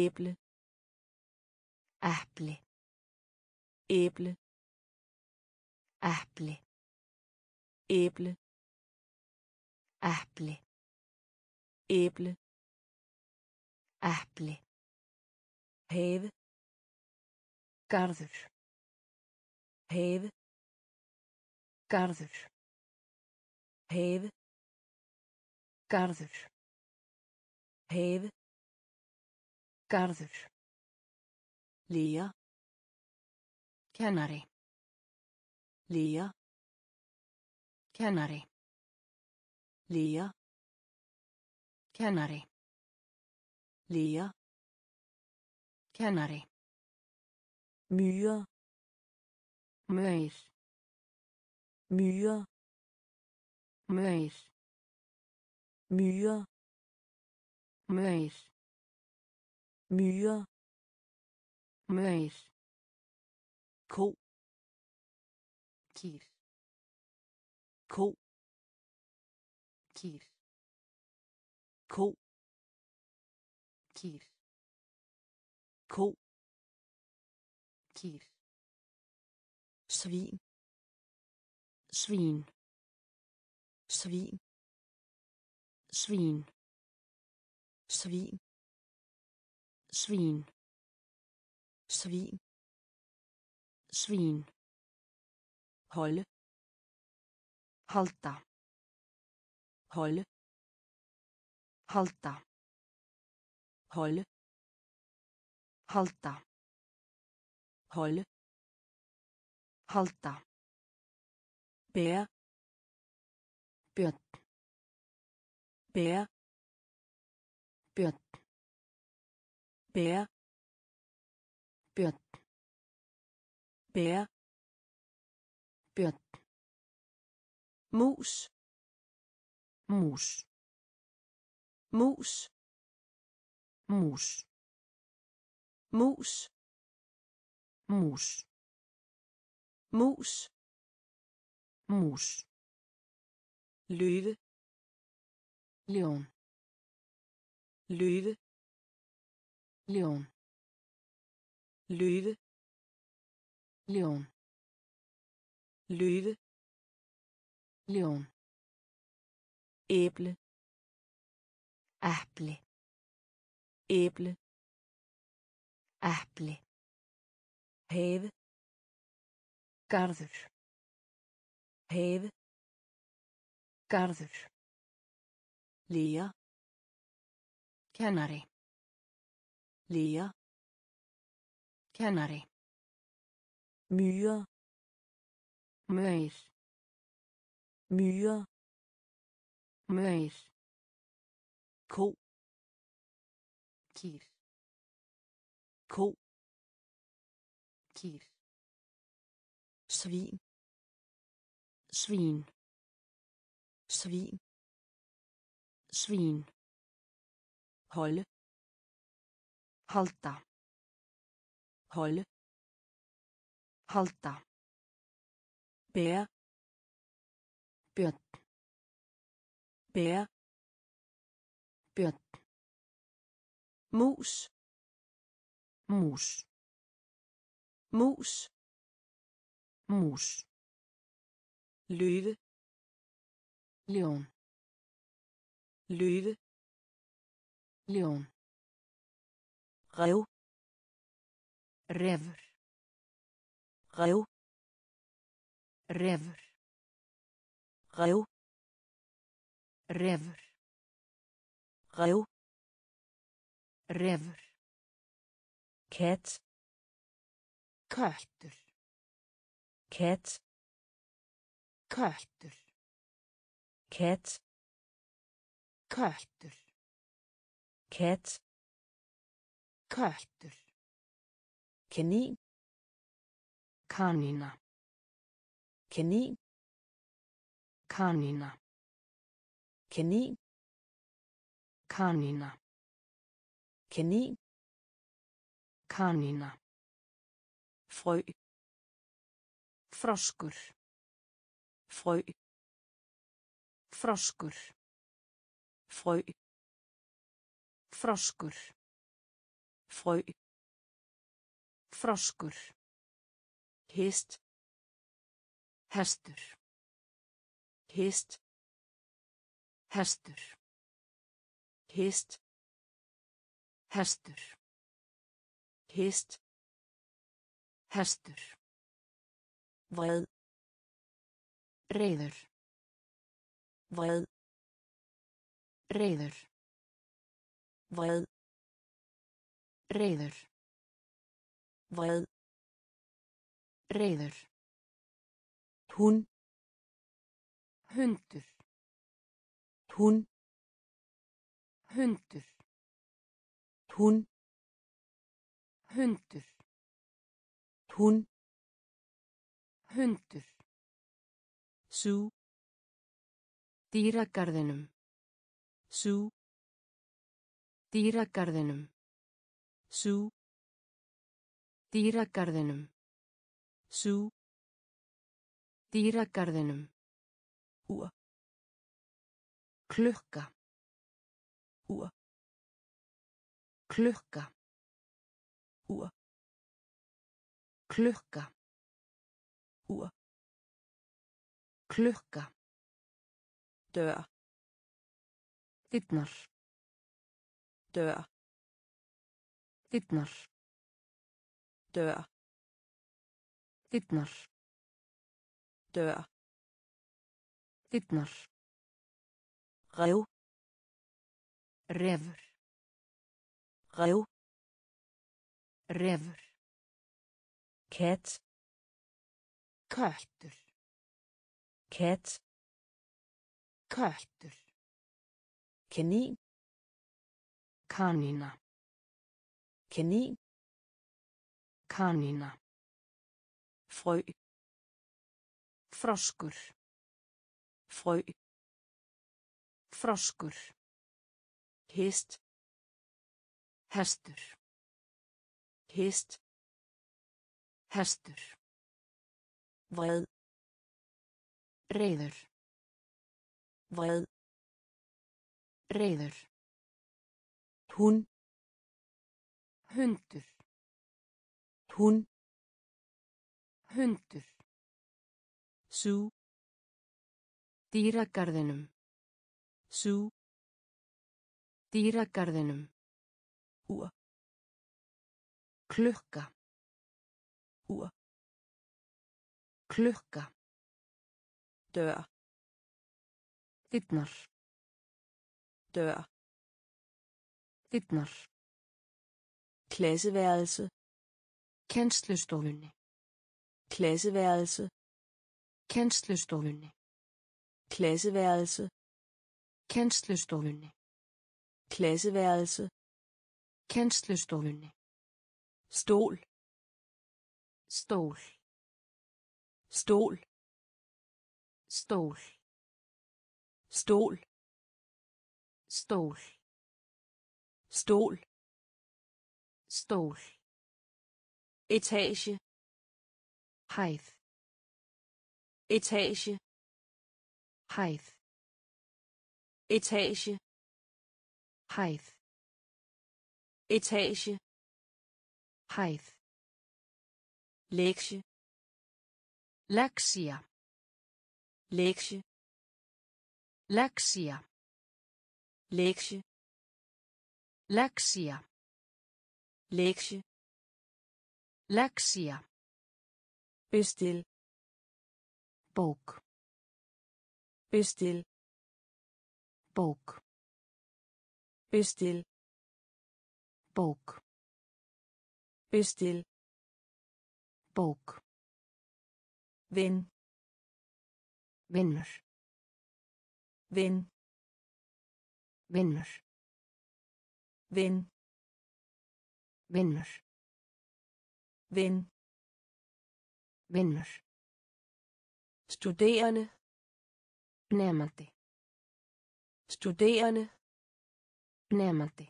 æble, æble, æble, æble, æble, æble, æble, æble, have, garður, have, garður, have, garður, have, garður, Lia, Canary, Lia, Canary, Lia, Canary, Myra, Möyr, Myra, Möyr, Myra, Möyr, ko, kýr, ko, kýr, ko, kýr, ko, kýr, svín, svín, svín, svín, svín, svín, svin, svin, holde, halta, holde, halta, holde, halta, bær, bjørn, bær, bjørn, bær, bjørn, mus, mus, mus, mus, mus, mus, mus, mus, løve, leon, løve, leon, løve, leon, løve, leon, æble, æble, æble, æble, have, garður, have, garður, Lia, Canary, Lia, Canary, Myra, Möyr, Myra, Möyr, ko, kýr, ko, kýr, svin, svin, svin, svin, holde, halta, bær, bjørn, mus, mus, mus, mus, løve, leon, løve, leon, rev, rever, rev, rever, rev, rever, rev, rever, cat, köttur, cat, köttur, cat, köttur, cat, köttur, kanin, kanina, kanin, kanina, kanin, kanina, kanin, kanina, frø, froskur, frø, froskur, frø, froskur, frø, froskur, hest, hestur, hest, hestur, hest, hestur, vred, reiður, vred, reiður, vred, reiður, vred, reiður, hún, hundur, hún, hundur, hún, hundur, sú, dýragarðinum, sú, dýragarðinum, sú, dýragarðinum, sú, dýragarðinum, úr, klukka, úr, klukka, úr, klukka, úr, klukka, dør, dyrnar, dør, dyrnar, dør, dyrnar, rev, revur, rev, revur, cat, köttur, kanin, kanina, frø, froskur, frø, froskur, hest, hestur, vred, reiður, hún, hundur, sú, dýragarðinum, úr, klukka, dør, dyrnar, klasseværelse, kennslustofunni, klasseværelse, kennslustofunni, klasseværelse, kennslustofunni, klasseværelse, kennslustofunni, stol, stol, stol, stol, stol, stol, stol, stol, etage, hæð, etage, hæð, etage, hæð, etage, hæð, lektie, lektia, lektie, lektia, lektie, lektia, lektie, lektia, bestil, bók, bestil, bók, bestil, bók, bestil, bók, vin, vinnur, vin, vinnur, vin, vinnur, vin, vinnur, studerende, nemandi, studerende, nemandi,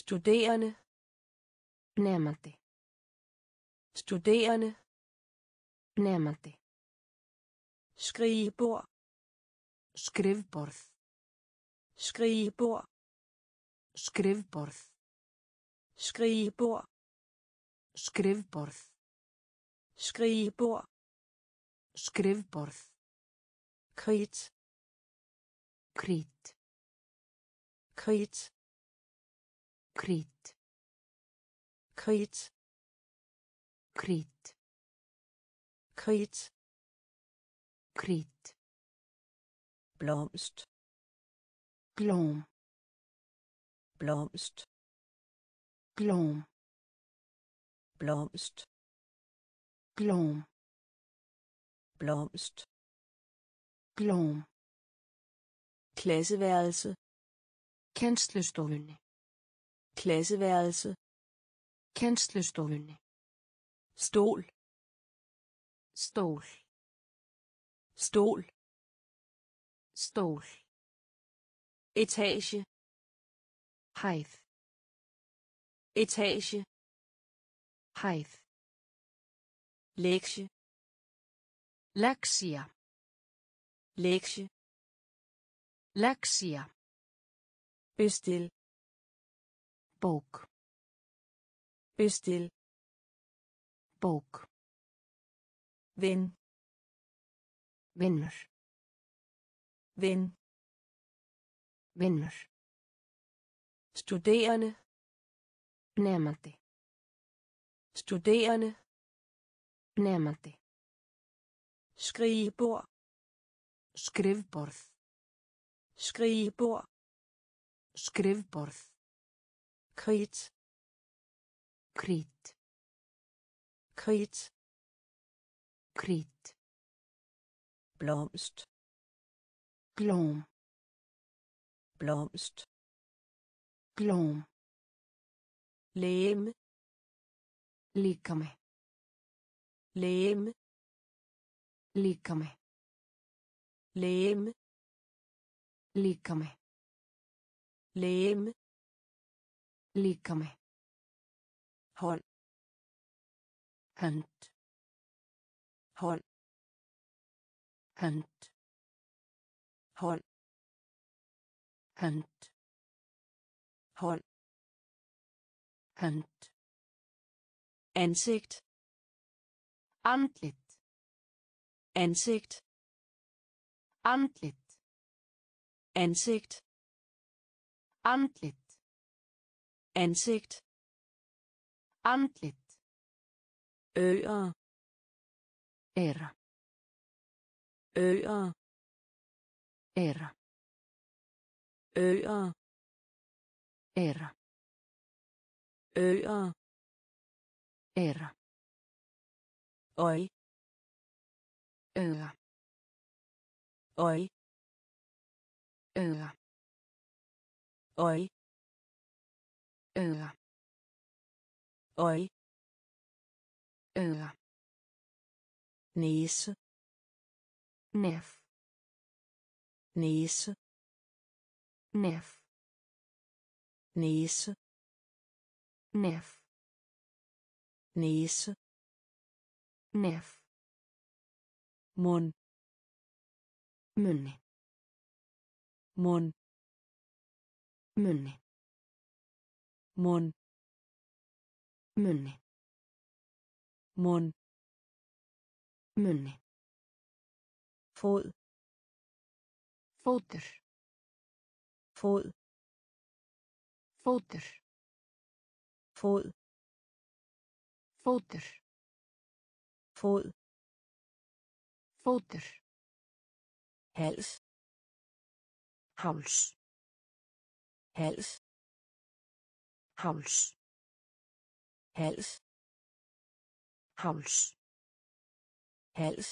studerende, nemandi, studerende, nemandi, skrivebord, skrivborð, skrivebord, skrivborð, skrivebord, skrivborð, skrivebord, skrivborð, krit, krit, krit, krit, krit, krit, krit, krit, blomst, blom, blomst, blom, blomst, blom, blomst, blom, klasseværelse, kanslestuen, klasseværelse, kanslestuen, stol, stol, stol, stol, etage, hæð, etage, hæð, lektie, lektier, lektie, lektier, bestil, bog, bestil, bog, ven, venner, ven, venner, studerende, nemandi, studerende, nemandi, skrivebord, skrivborð, skrivebord, skrivborð, krit, krit, krit, krit, blomst, blom, blomst, blom, læme, likame, læme, likame, læme, likame, læme, likame, hånd, hand, hånd, hand, hånd, hand, hånd, hand, ansigt, antlit, ansigt, antlit, ansigt, antlit, ansigt, antlit, ører, ære, ører, ære, ører, ære, ører, ære, øj, ører, øj, ører, øj, ører, øj, ører, næse, næf, næse, næf, næse, næf, næse, næf, mund, munde, mund, munde, mund, munde, mund, munde, fod, fødder, fod, fødder, fod, fødder, fod, fødder, hals, hals, hals, hals, hals, hals, hals,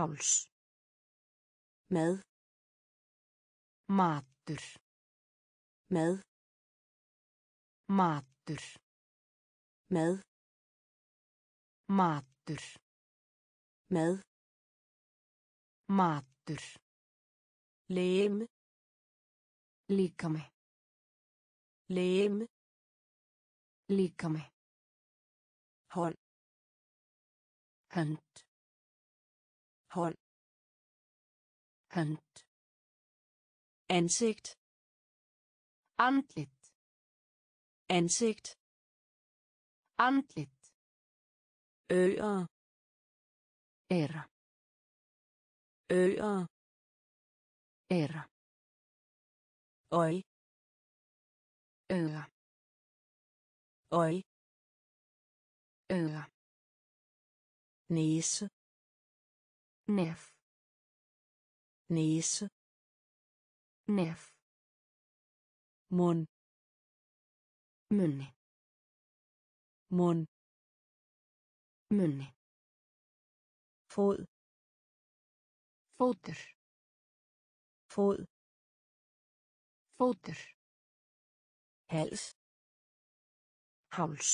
hals, mad, matur, mad, matur, mad, matur, mad, matur, læme, líkame, læme, líkame, hånd, hand, hånd, hand, ansigt, antlit, ansigt, antligt, øer, ære, øj, ører, øj, ører, næse, næf, næse, næf, mund, munne, mund, munne, fod, fótur, fod, fótur, hals, háls,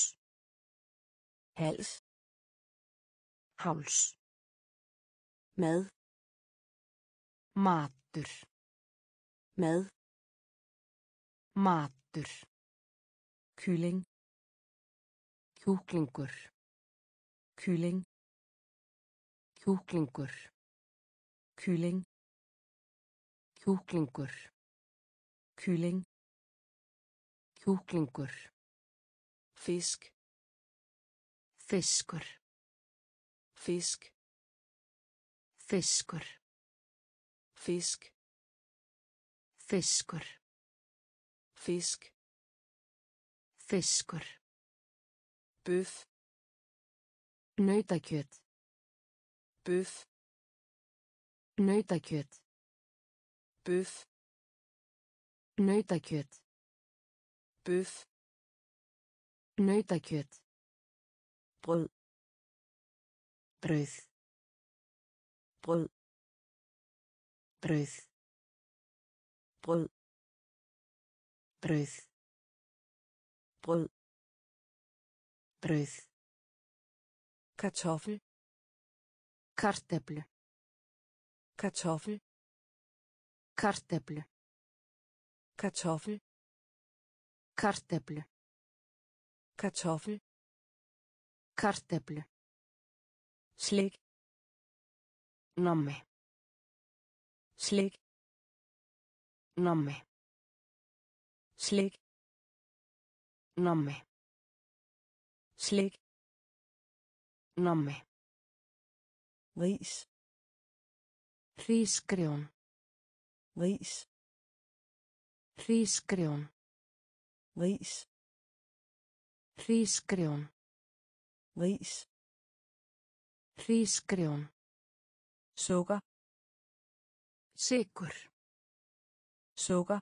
hals, háls, mad, matur, mad, matur, kylling, kjúklingur, kylling, kjúklingur, kylling, kjúklingur, kylling, kjúklingur, fisk, fiskur, fisk, fiskur, fisk, fiskur, fisk, fiskur, bøf, nautakjöt, bøf, nautakjöt, bøf, nautakjöt, bøf, nautakjöt, brød, brød, brød, brød, brød, brød, brød, brød, kartoffel, karteble, kartoffel, karteble, kartoffel, karteble, kartoffel, karteble, slik, namme, slik, namme, slik, namme, slik, namme, ris, risgrøn, ris, risgrøn, ris, risgrøn, ris, risgrøn, sukker, sikker, sukker,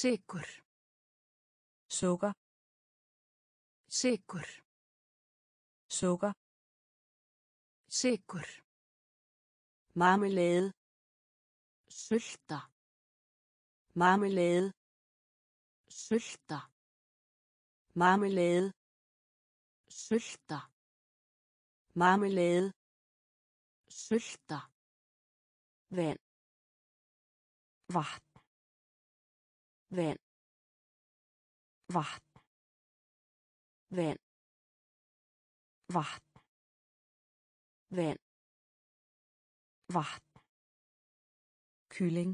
sikker, sukker, sikker, sukker, sikker, marmelade, sylta, marmelade, sylta, marmelade, sylta, marmelade, sylta, vand, vatn, vand, vatn, vand, vatn, vand, vatn, kylling,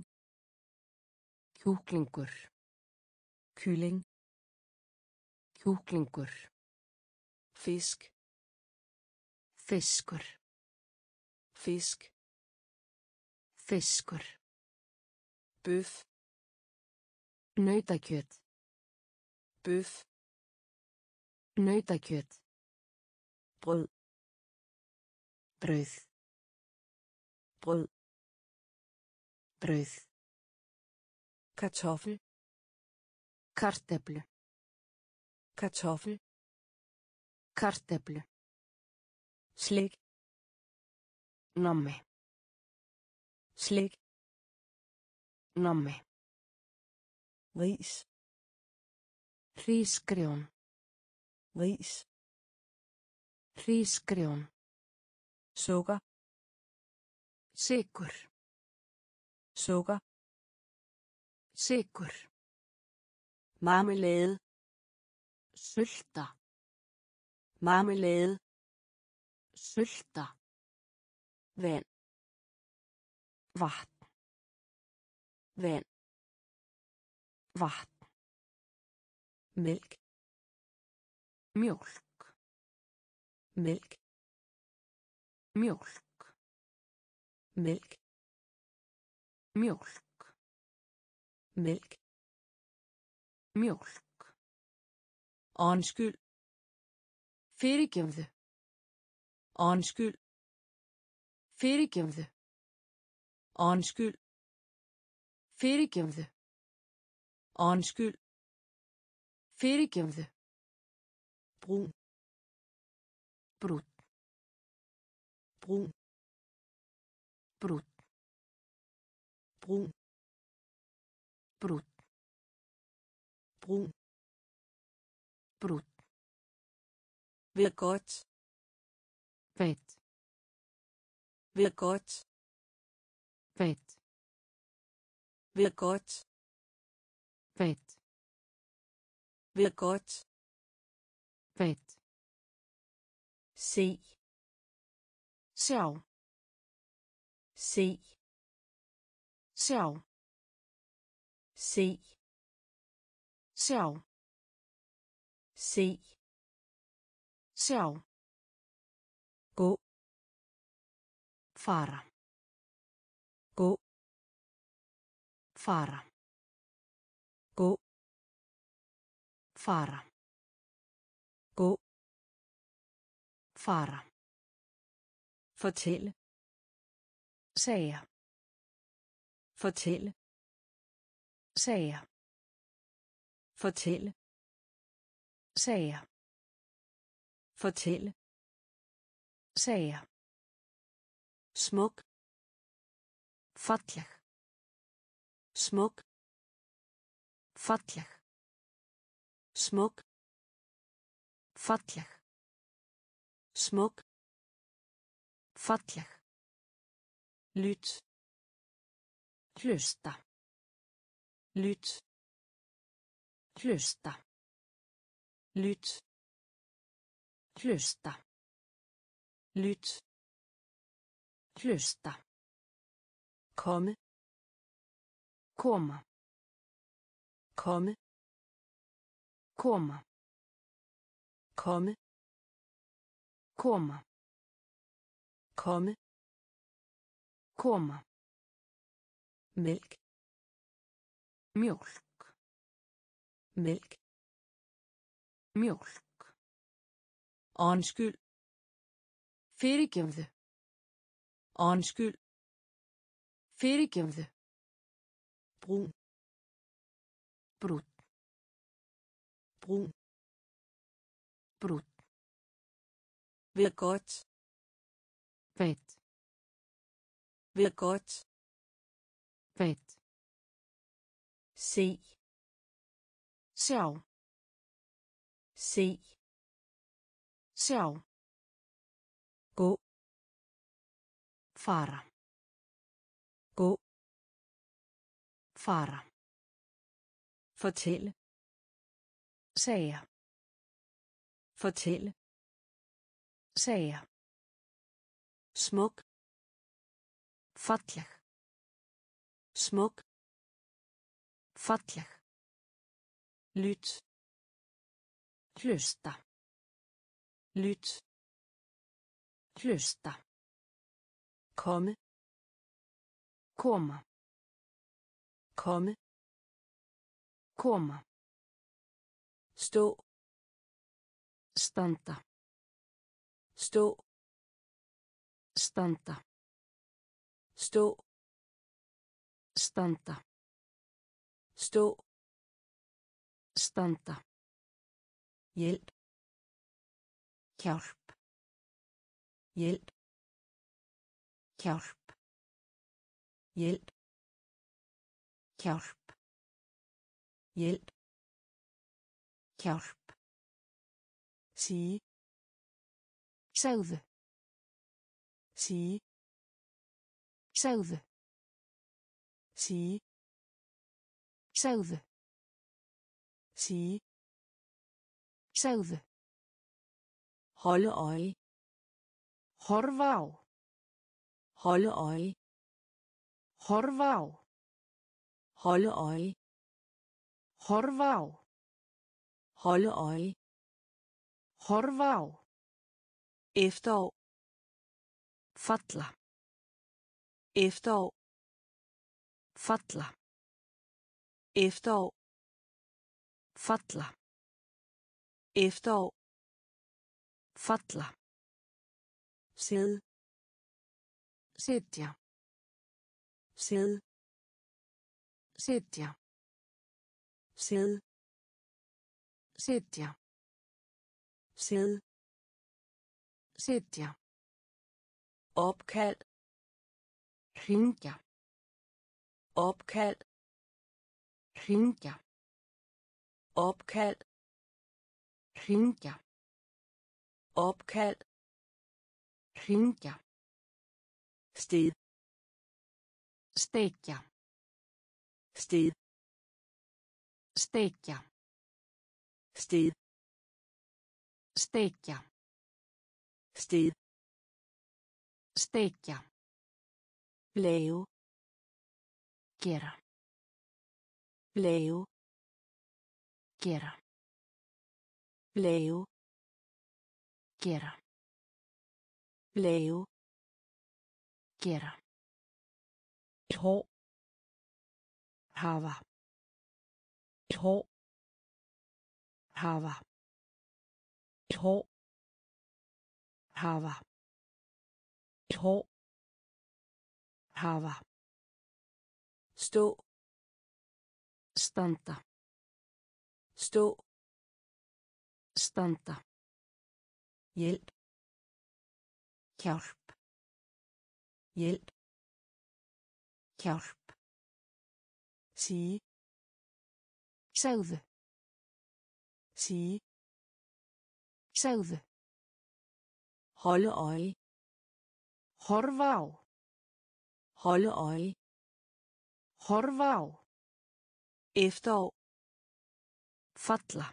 kjúklingur, kylling, kjúklingur, fisk, fiskur, fisk, fiskur, bøf, nautakjöt, bøf, nautakjöt, brød, brød, brød, brød, kartoffel, karteble, kartoffel, karteble, slik, namme, slik, namme, ris, risgrøn, ris, risgrøn, sukker, sikker, sukker, sikker, marmelade, sylta, marmelade, sylta, vand, vatn, vand, vatn, Mjölk. Mjölk. Mjölk. Mjölk. Mjölk. Mjölk. Mjölk. Mjölk. Anskyld. Fyrirgefðu. Anskyld. Fyrirgefðu. Anskyld. Fyrirgefðu. Anskyld. Fyrirgefðu. Brún. Brún. Brún. Brún. Brún. Brún. Brún. Brún. Ved godt. Ved. Ved godt. Ved. Ved godt. Ved. Ved godt. Ved. Se. Sjov. Se. Sjov. Se. Sjov. Se. Sjov. Gå. Fara. Gå. Fara. Gå. Fara. Gå. Fara. Fortæl. Sager. Fortæl. Sager. Fortæl. Sager. Fortæl. Sager. Smuk. Falleg. Smuk. Falleg. Smuk. Falleg. Smuk. Falleg. Lyt. Hlusta. Lyt. Hlusta. Lyt. Hlusta. Lyt. Hlusta. Komme. Koma. Komme. Koma. Komme. Koma. Komme. Koma. Mjölk. Mjölk. Mjölk. Mjölk. Anskyld. Fyrirgefðu. Anskyld. Fyrirgefðu. Brún. Brún. Brún. Brún. Ved godt. Ved. Ved godt. Ved. Se. Sjov. Se. Sjov. Gå. Fara. Gå. Fara. Fortæl. Sager. Fortæl. Sager. Smuk. Falleg. Smuk. Falleg. Lyt. Hlusta. Lyt. Hlusta. Komme. Koma. Komme. Koma. Stå. Standa. Stå. Standa. Stå. Standa. Stå. Standa. Hjälp. Hjälp. Hjälp. Hjälp. Hjälp. Hjälp. Hjälp. Hjälp. Sí. Sagði. Sí. Sagði. Sí. Sagði. Sí. Sagði. Holde øje. Horvav. Holde øje. Horvav. Holde øje. Horvav. Holde øje. Horva á. Efterår. Falla. Efterår. Falla. Efterår. Falla. Efterår. Falla. Sidde. Sitja. Sidde. Sitja. Sidde. Sitja. Sidde. Sitja. Opkald. Ringja. Opkald. Ringja. Opkald. Ringja. Opkald. Ringja. Sted. Stekja. Sted. Stekja. Sted. Stekja. Sted. Stekja. Lave. Gera. Lave. Gera. Lave. Gera. Lave. Gera. Hår. Hava. Hår. Hava. Hår. Hava. Hår. Hava. Stå. Standa. Stå. Standa. Hjälp. Hjälp. Hjälp. Hjälp. Sige. Sagðu. Sige. Sagðu. Holde øje. Horva á. Holde øje. Horva á. Efterår. Falla.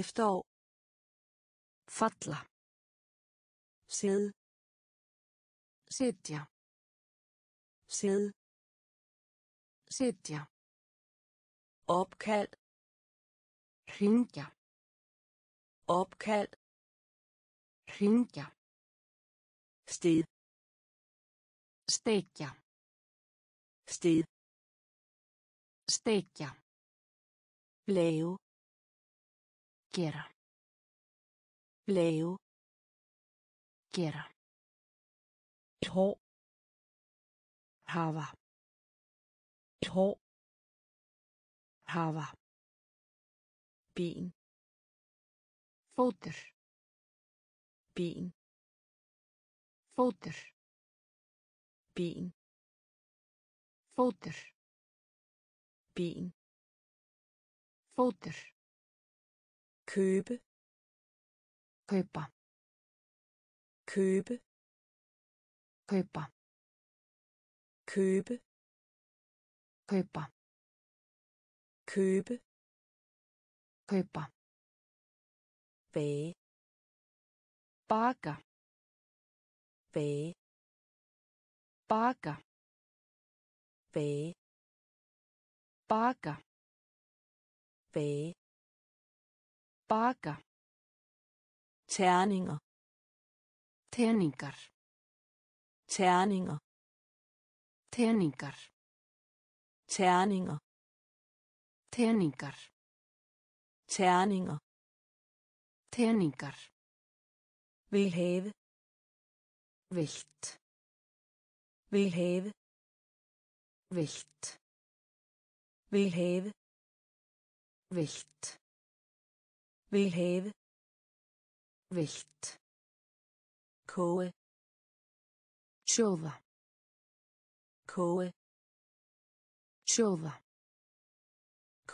Efterår. Falla. Sidde. Sitja. Sidde. Sitja. Opkald. Ringja. Opkald. Ringja. Sted. Stekja. Sted. Stekja. Lave. Gera. Lave. Gera. Hår. Hava. Hår. Hava. Ben. Fótur. Ben. Fótur. Ben. Fótur. Ben. Fótur. Købe. Køber. Købe. Køber. Købe. Køber. Købe. Køber. Bage. Bager. Bage. Bager. Bage. Bager. Bage. Bager. Terninger. Terninger. Terninger. Terninger. Terninger. Terninger. Terninger. Terninger. Vil have. Vilt. Vil have. Vilt. Vil have. Vilt. Vil have. Vilt. Koge. Sjóða. Koge. Sjóða.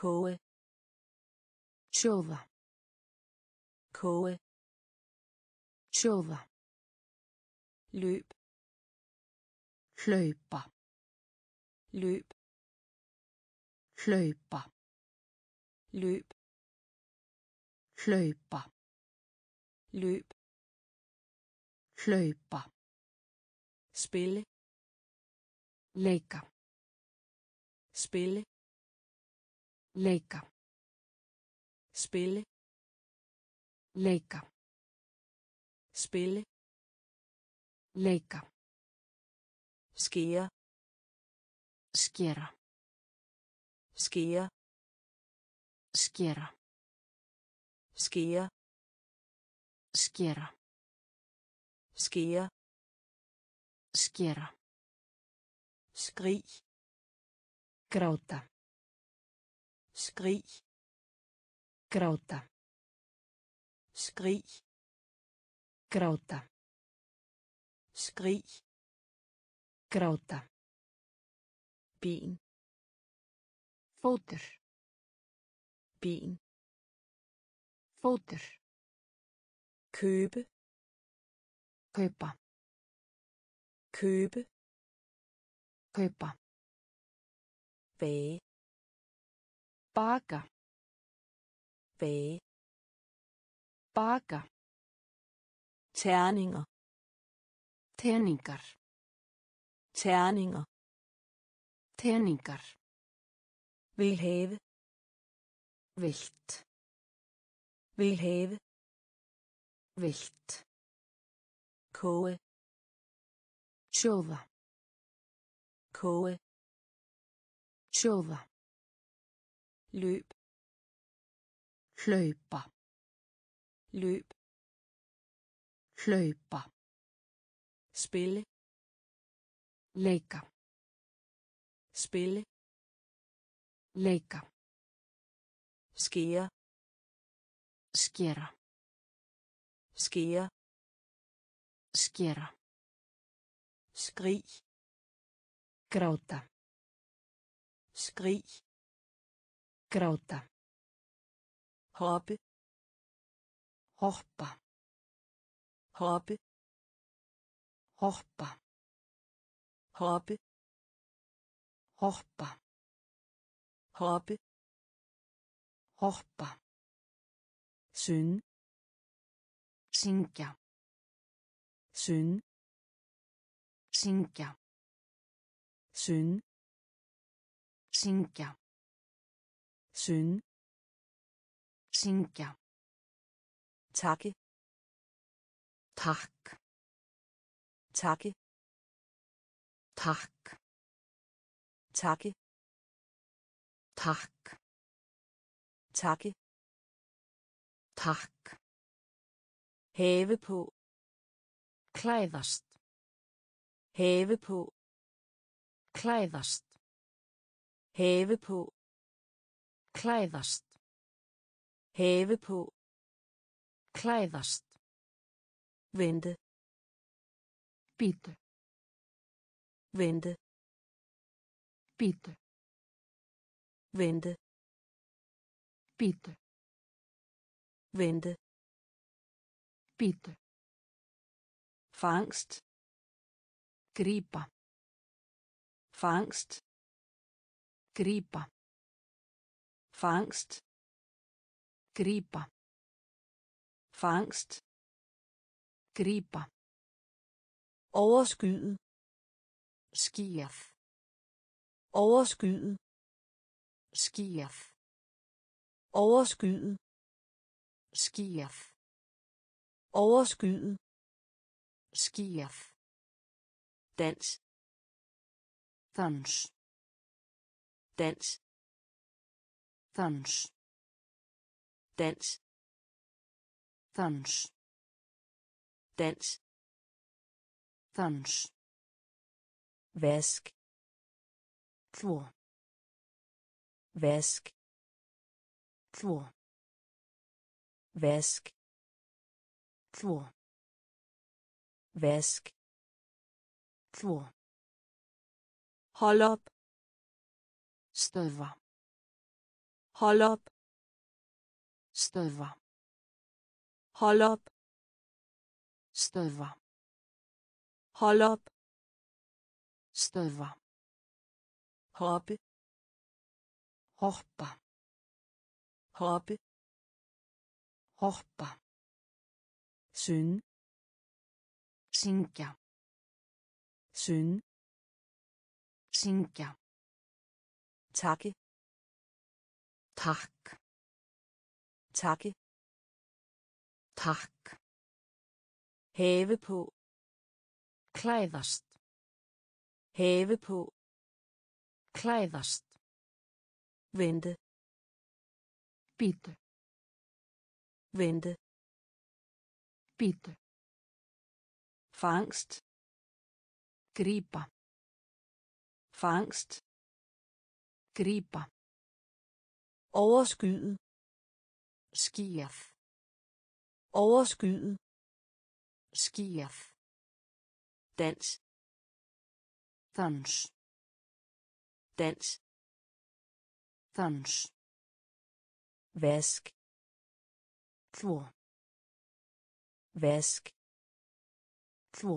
Koge. Sjóða. Koge. Sjóða. Løb. Hlaupa. Løb. Hlaupa. Løb. Hlaupa. Løb. Hlaupa. Spille. Leika. Spille. Leika. spille, leika, spille, leika, skære, skære, skære, skære, skære, skære, skære, skære, skrig, gråta, skrig, gråta, skrig, gråta, skrig, gråta, ben, fótur, ben, fótur, købe, køber, købe, køber, bage, bager, bage, bager, terninger, terninger, terninger, terninger, vil have, vilt, vil have, vilt, koge, sjóða, koge, sjóða, løb, hlaupa, løb, hlaupa, spille, leika, spille, leika, skære, skære, skære, skære, skrig, gråta, skrig, gråta, hoppe, hoppa, hoppe, hoppa, hoppe, hoppa, hoppe, hoppa, syn, synkja, syn, synkja, syn, synkja, syn, synkja, takke, takk, takke, takk, takke, takk, takke, takk, have på, klæðast, have på, klæðast, have på, klæðast, have på, klæðast, vente, bíddu, vente, bíddu, vente, bíddu, vente, bíddu, fangst, gripa, fangst, gripa, fangst, gripa, fangst, gripa, overskyde, skærf, overskyde, skærf, overskyde, skærf, overskyde, skærf, dans, dans, dans, dans, dans, dans, dans, dans, vask, två, vask, två, vask, två, vask, två, håll upp, stöva, håll upp, stöva, håll upp, stöva, håll upp, stöva, hoppe, hoppa, hoppe, hoppa, syn, synkja, syn, synkja, takke, takk, Takke. Takk. Have på. Klæðast. Have på. Klæðast. Vente. Bitte. Vente. Bitte. Fangst. Gripa. Fangst. Gripa. Overskyet. Skýjað. Overskyet. Skýjað. Dans. Dans. Dans. Dans. Vask. Två. Vask. Två.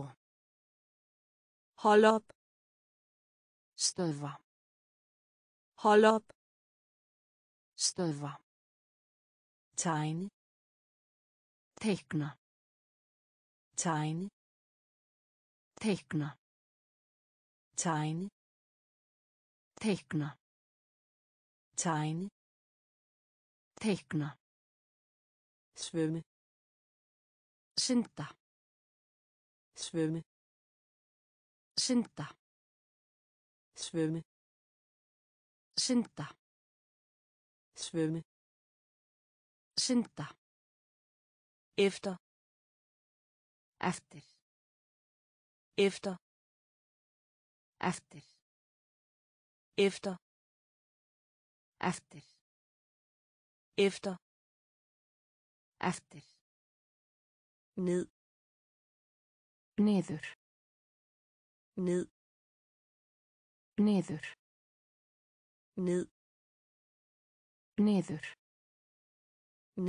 Håll upp. Stöva. Håll upp. Stöva. Tegne. Teckna. Tegne. Teckna. Tegne. Teckna. Tegne. Teckna. Svømme. Synda. Svømme. Synda. Svømme. Synda. Svømme. Synda. Efter. Efter. Efter. Efter. Efter. Efter. Efter. Efter. Ned. Niður. Ned. Niður. Ned. Niður.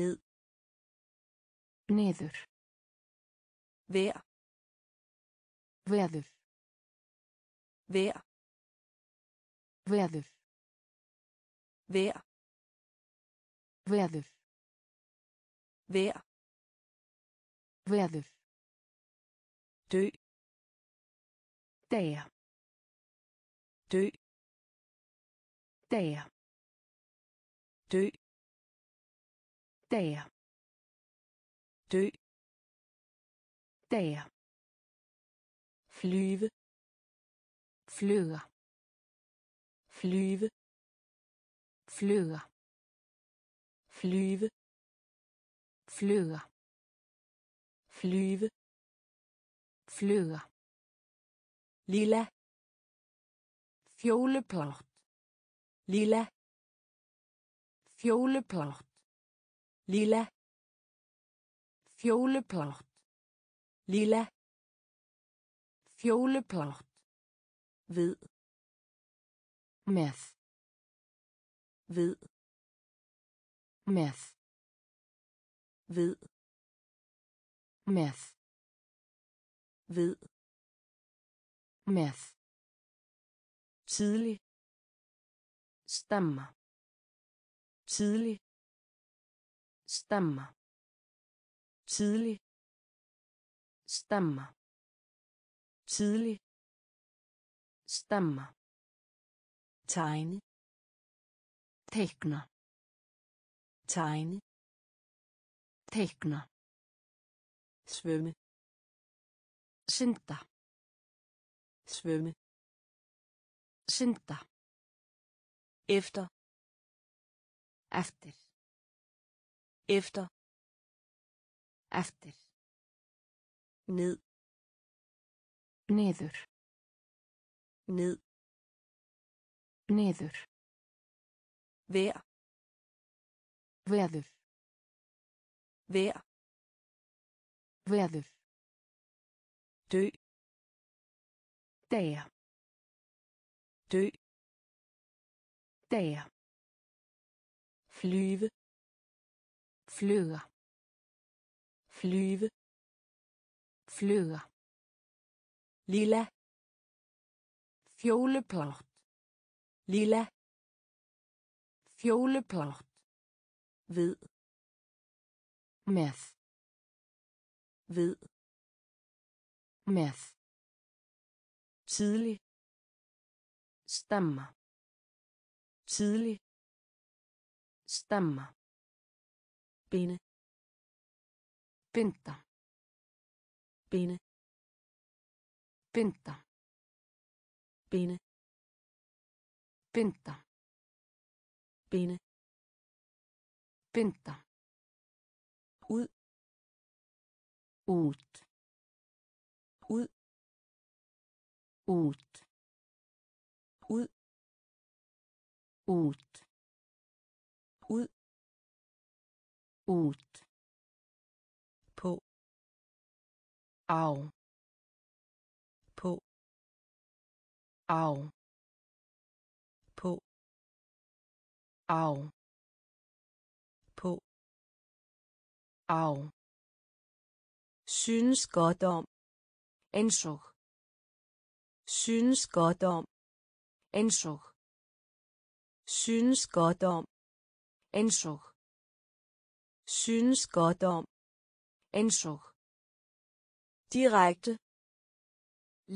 Ned. Niður. Vær. Veður. Vær. Veður. Vær. Veður. Vær. Veður. Dø. Dager. Dø. Dager. Dø. Dager. Dø. Dager. Flyve. Flyger. Flyve. Flyger. Flyve. Flyger. Flyve. Flyger. Lilla. Fjolblått. Lilla. Fjolblått. Lilla. Fjolblått. Lilla. Fjolblått. Hvid. Meth. Hvid. Meth. Hvid. Meth. Hvid. Meth. Tidlig. Stammer. Tidlig. Stammer. Tidlig. Stammer. Tidlig. Stammer. Tegne. Teckner. Tegne. Teckner. Svømme. Synda. Svømme. Synda. Efter. Efter. Efter. Efter. Ned. Niður. Ned. Niður. Vær. Veður. Vær. Veður. Dø. Dager. Dø. Dager. Flyve. Flyger. Flyve. Flyger. Lilla. Fjolblått. Lilla. Fjolblått. Hvid. Meth. Hvid. Meth. Tidlig. Stammer. Tidlig. Stammer. Bene. Binda. Bene. Binda. Bene. Binda. Bene. Binda. Ud. Ut. Ud. Ut. Ud. Ut. Ud. Ut. På. Au. På. Au. På. Au. På. Au. Synes godt om. Ensog. Synes godt om. Ensog. Synes godt om. Ensog. Synes godt om. Ensog. Direkte.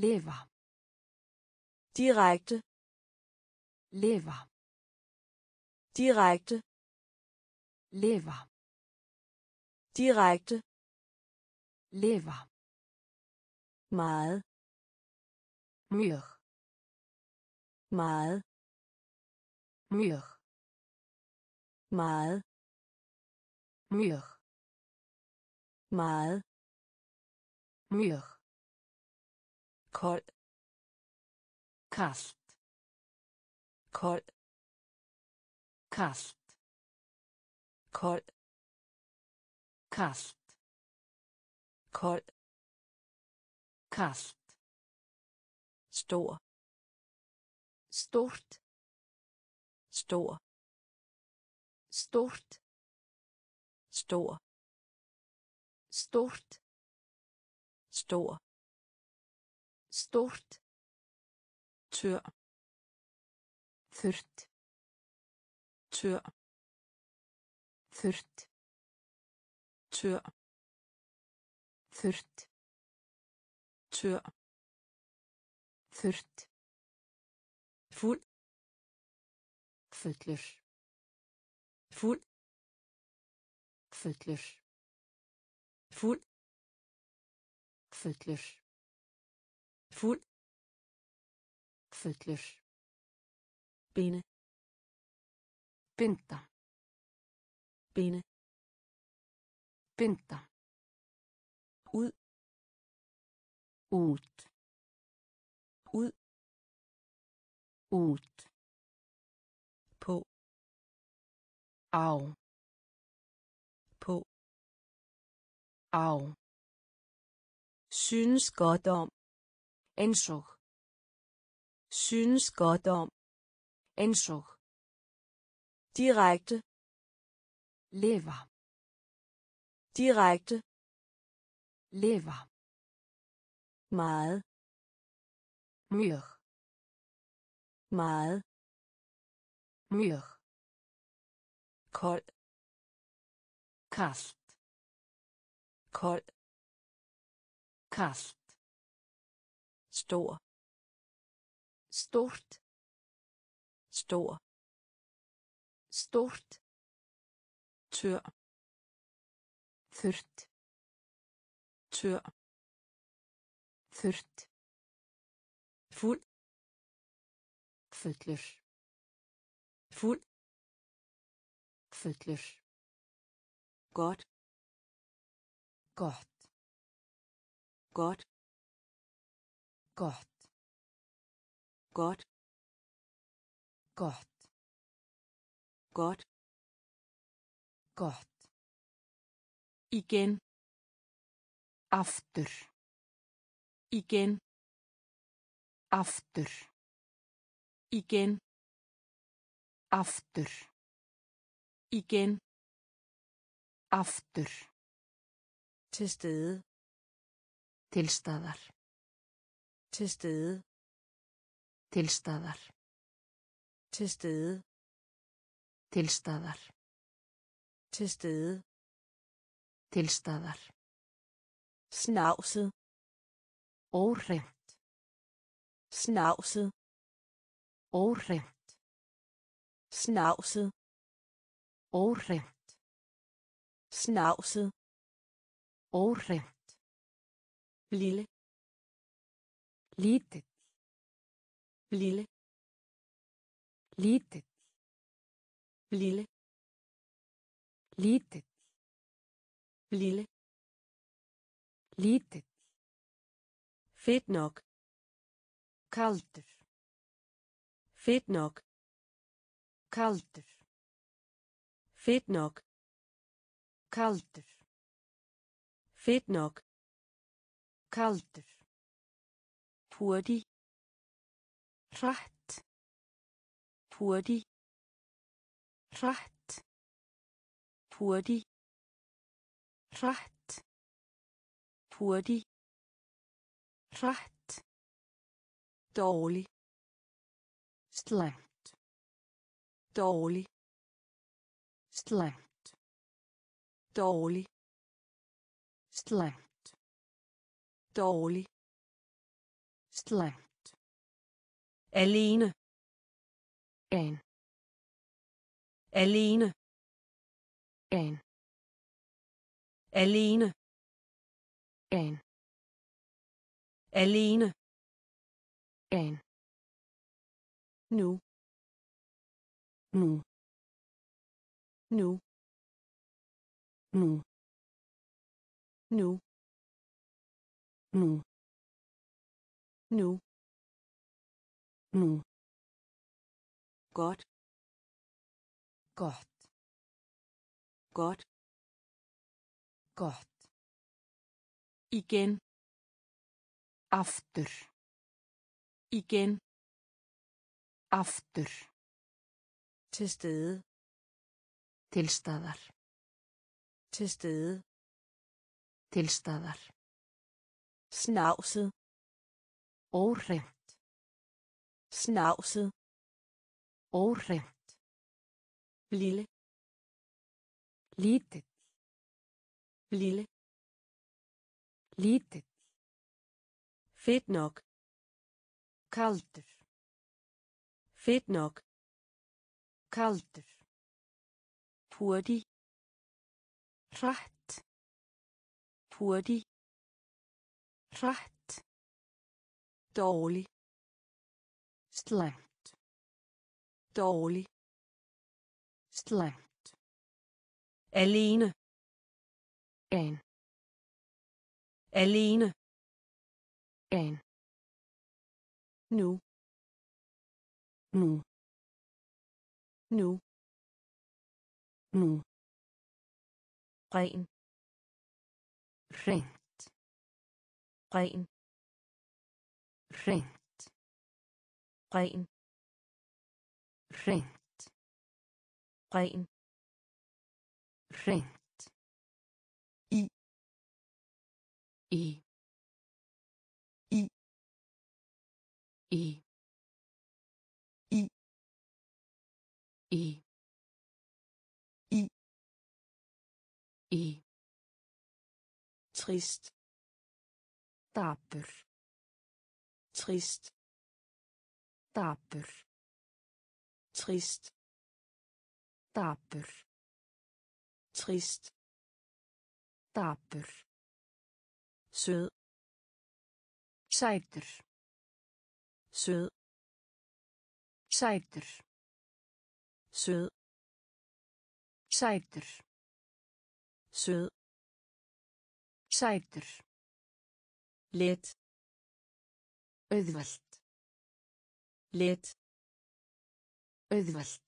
Lever. Direkte. Lever. Direkte. Lever. Direkte. Lever. Meget. Myr. Meget. Myr. Meget. Myr. Meget. Myr. Kold. Kast. Kold. Kast. Kold. Kast. Kold. Kast. Stor. Stort. Stor. Stort. Stor. Stort. Stor. Stort. Tør. Þurrt. Tør. Þurrt. Tør. Þurrt. Tør. Þurrt. Fuld. Fullur. Fuld. Fullur. Fuld. Fullur. Fuld. Fullur. Bene. Binda. Bene. Binda. Ud. Ut. Ud. Ut. På. Au. På. Au. Synes godt om. Ensog. Synes godt om. Ensog. Direkte. Lever. Direkte. Lever. Meget. Myr. Meget. Myr. Kold. Kast. Kold. Kast. Stor. Stort. Stor. Stort. Tør. Þurrt. Tør. Þurrt. Fuld. Fullur. Fuld. Fullur. Godt. Godt. Godt. Godt. Godt. Godt. Godt. Godt. Igen. Aftur. Igen. Aftur. Igen. Aftur. Igen. Aftur. Til stede. Tilstaðar. Til stede. Tilstaðar. Til stede. Tilstaðar. Til stede. Tilstaðar. Snavset. Óhreint. Snavset. Óhreint. Snavset. Óhreint. Snavset. Óhreint. Lille. Lítill. Lille. Lítill. Lille. Lítill. Lille. Lítill. Fedt nok. Kaldur. Fedt nok. Kaldur. Fedt nok. Kaldur. Fedt nok. Kaldur. Hurtig. Rætt. Hurtig. Rætt. Hurtig. Rætt. Hurtig. Rætt. Dårlig. Slemt. Dårlig. Slemt. Dårlig. Slemt. Dårlig. Slemt. Alene. En. Alene. En. Alene. En. Alene. En. Nu. Nu. Nu. Nu. Nu. Nu. Nu. Nu. Godt. Godt. Godt. Godt. Igen. Aftur. Igen. Aftur. Til stede. Tilstaðar. Til stede. Tilstaðar. Snavset. Óhreint. Snavset. Óhreint. Lille. Lítill. Lille. Lítill. Fedt nok. Kaldur. Fedt nok. Kaldur. Hurtig. Rætt. Hurtig. Rætt. Dårlig. Slemt. Dårlig. Slemt. Alene. En. Alene. En. Nu. Nu. Nu. Nu. Ren. Rent. Ren. Rent. Ren. Rent. Ren. Rent. I. I. I. I. I. I. Trist. Daper. Trist. Daper. Trist. Daper. Trist. Daper. Sød. Sætur. Sød. Sætur. Sød. Sætur. Sød. Sætur. Let. Auðvelt. Let. Auðvelt.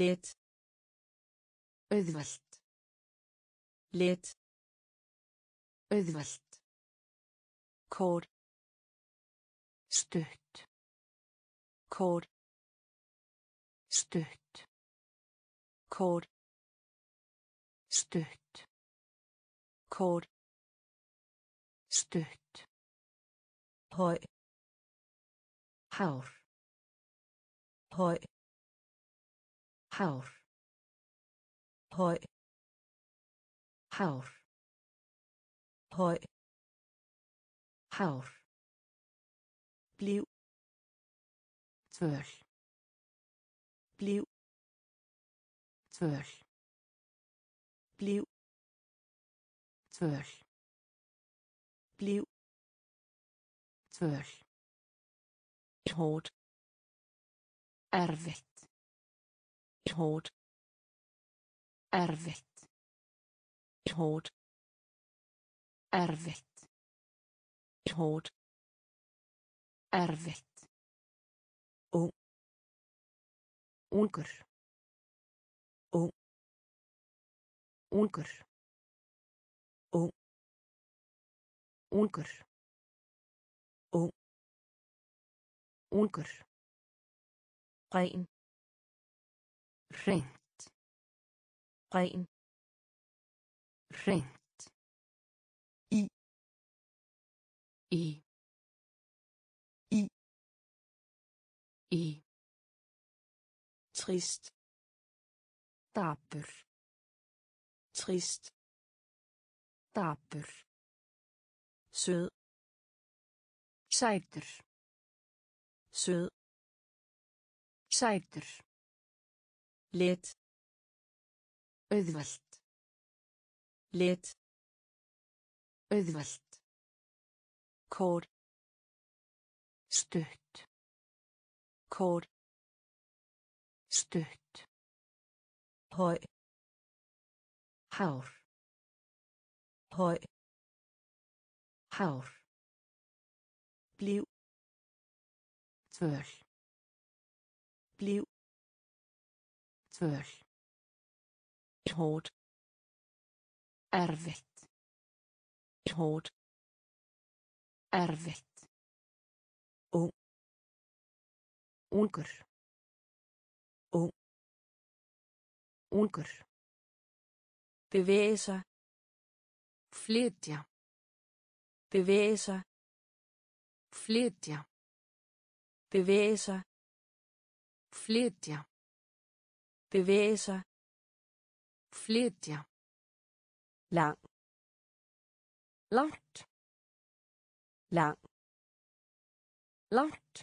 Let. Auðvelt. Let. Auðvelt. Kort. Stutt. Kort. Stutt. Kort. Stutt. Kort. Stutt. Høj. Hár. Høj. Hár. Høj. Hár. Høj. Hár. Bliv. Tvøl. Bliv. Tvøl. Bliv. Tvøl. Bliv. Tvøl. Hårdt. Erfitt. Hårdt. Erfitt. Hårdt. Erfitt. Hårdt. Erfitt. Ung. Ungur. Ung. Ungur. Ung. Ungur. Ung. Ungur. Rein. Rent. Rein. Rent. I. I. I. I. Trist. Dapur. Trist. Dapur. Sød. Sætur. Sød. Sætur. Let. Auðvelt. Let. Auðvelt. Kort. Stutt. Kort. Stutt. Høj. Hár. Høj. Hár. Bliv. Tvøl. Bliv. Tvøl. Hårdt. Erfitt. Hårdt. Erfitt. Ung. Ungur. Ung. Ungur. Bevæge sig. Flytja. Bevæge sig. Flytja. Bevæge sig. Flytja. Bevæge sig. Flytja. Lang. Langt. Lang. Langt.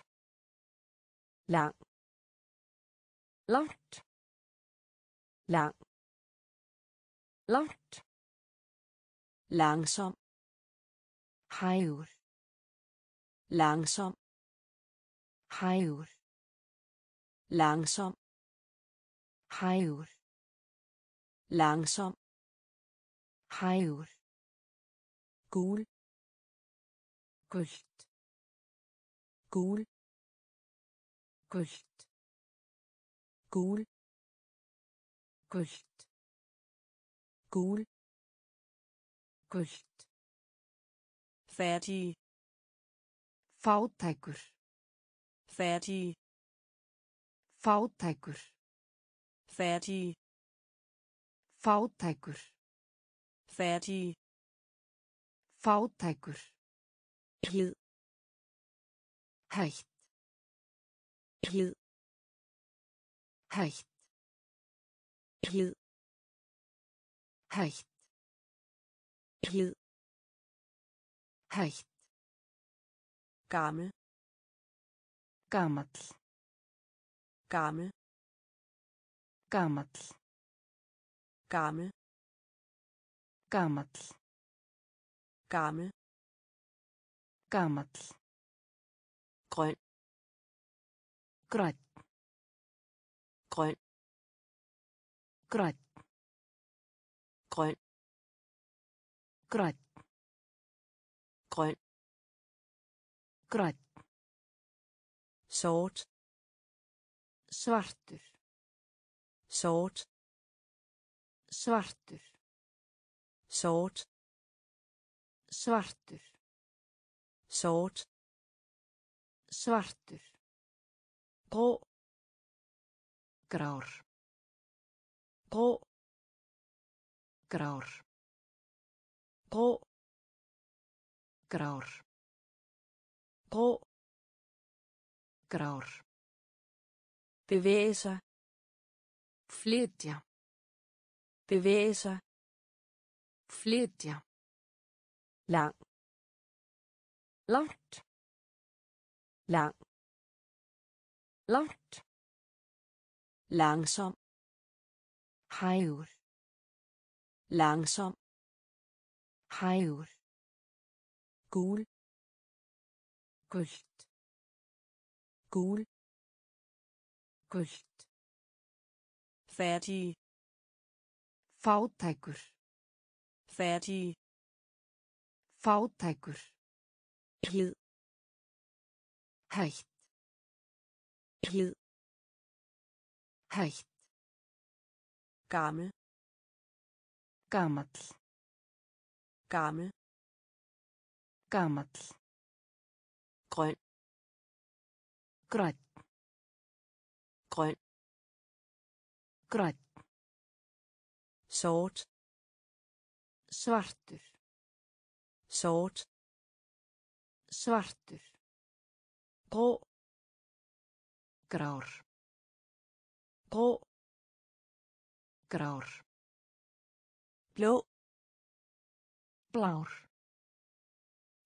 Lang. Langt. Lang. Langt. Langsom. Hægur. Langsom. Hægur. Langsom. Hægur. Langsom. Hægur. Gul. Gult. Gul. Gult. Gul. Gult. Gul. Gult. Færdig. Fátækur. Færdig. Fátækur. Færdig. Fátækur. Færdig. Fátækur. Hlið. Hægt. Hlið. Hægt. Hlið. Hægt. Hlið. Hægt. Gammel. Gamall. Gammel. Gamall. Gammel. Gamall. Gammel. Gamall. Grøn. Grøn. Grøn. Grøn. Grøn. Grøn. Grøn. Grøn. Sort. Svartur. Sort. Svartur. Sort. Svartur. Sort. Svartur. Grå. Grár. Grå. Grár. Grå. Grár. Grå. Grár. Bevæge sig. Flytja. Bevæge sig. Flytja. Lang. Langt. Lang. Langt. Langsom. Hægur. langsom, hægur, gul, gult, gul, gult, færdig, fátækur, færdig, fátækur, hlið, hægt, hlið, hægt, gammel, gamall, gammel, gamall, grøn, grøn, grøn, grøn, sort, svartur, sort, svartur, grå, grár, grå, grár, blå, blár,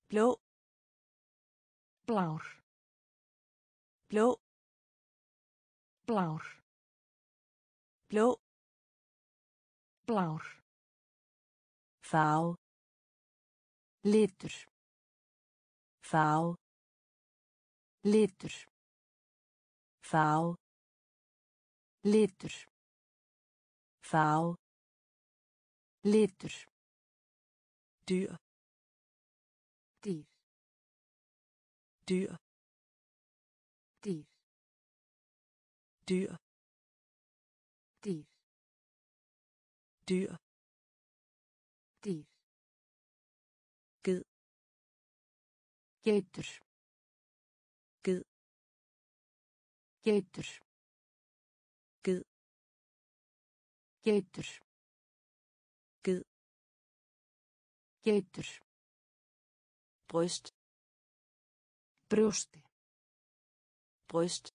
blå, blár, blå, blár, blå, blár, fá, litur, fá, litur, fá, litur, fá, litur, dyr, dyr, dyr, dyr, dyr, dyr, dyr, dyr, ged, geitur, ged, geitur, ged, geitur, ged, geitur, bryst, brjósti, bryst,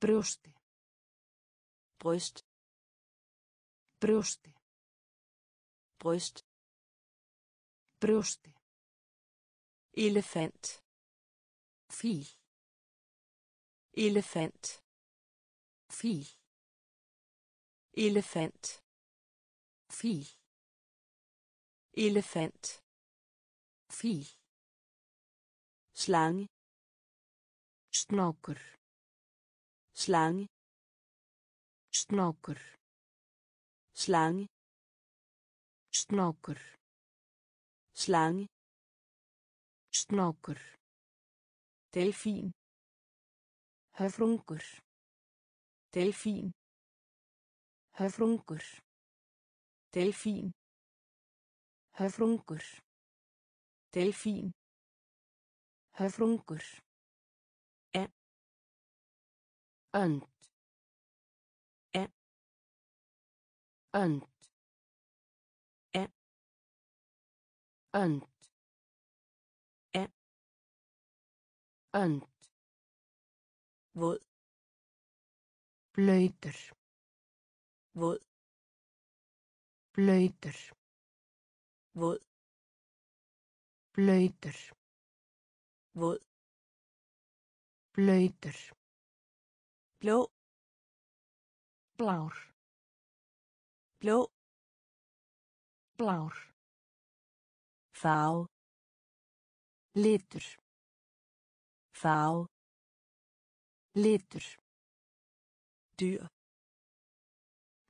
brjósti, bryst, brjósti, bryst, brjósti, elefant, fíl, elefant, fíl, elefant, fíl, elefant, fíl, slange, snorker, slange, snorker, slange, snorker, slange, snorker, delfin, höfrungur, delfin, höfrungur, delfin, höfrungur, delfin, höfrungur, önd, önd, önd, önd, våd, blöytur, våd, blöytur, våd, blöytur, våd, blöytur, blå, blár, blå, blár, fá, litur, fá, litur, dyr,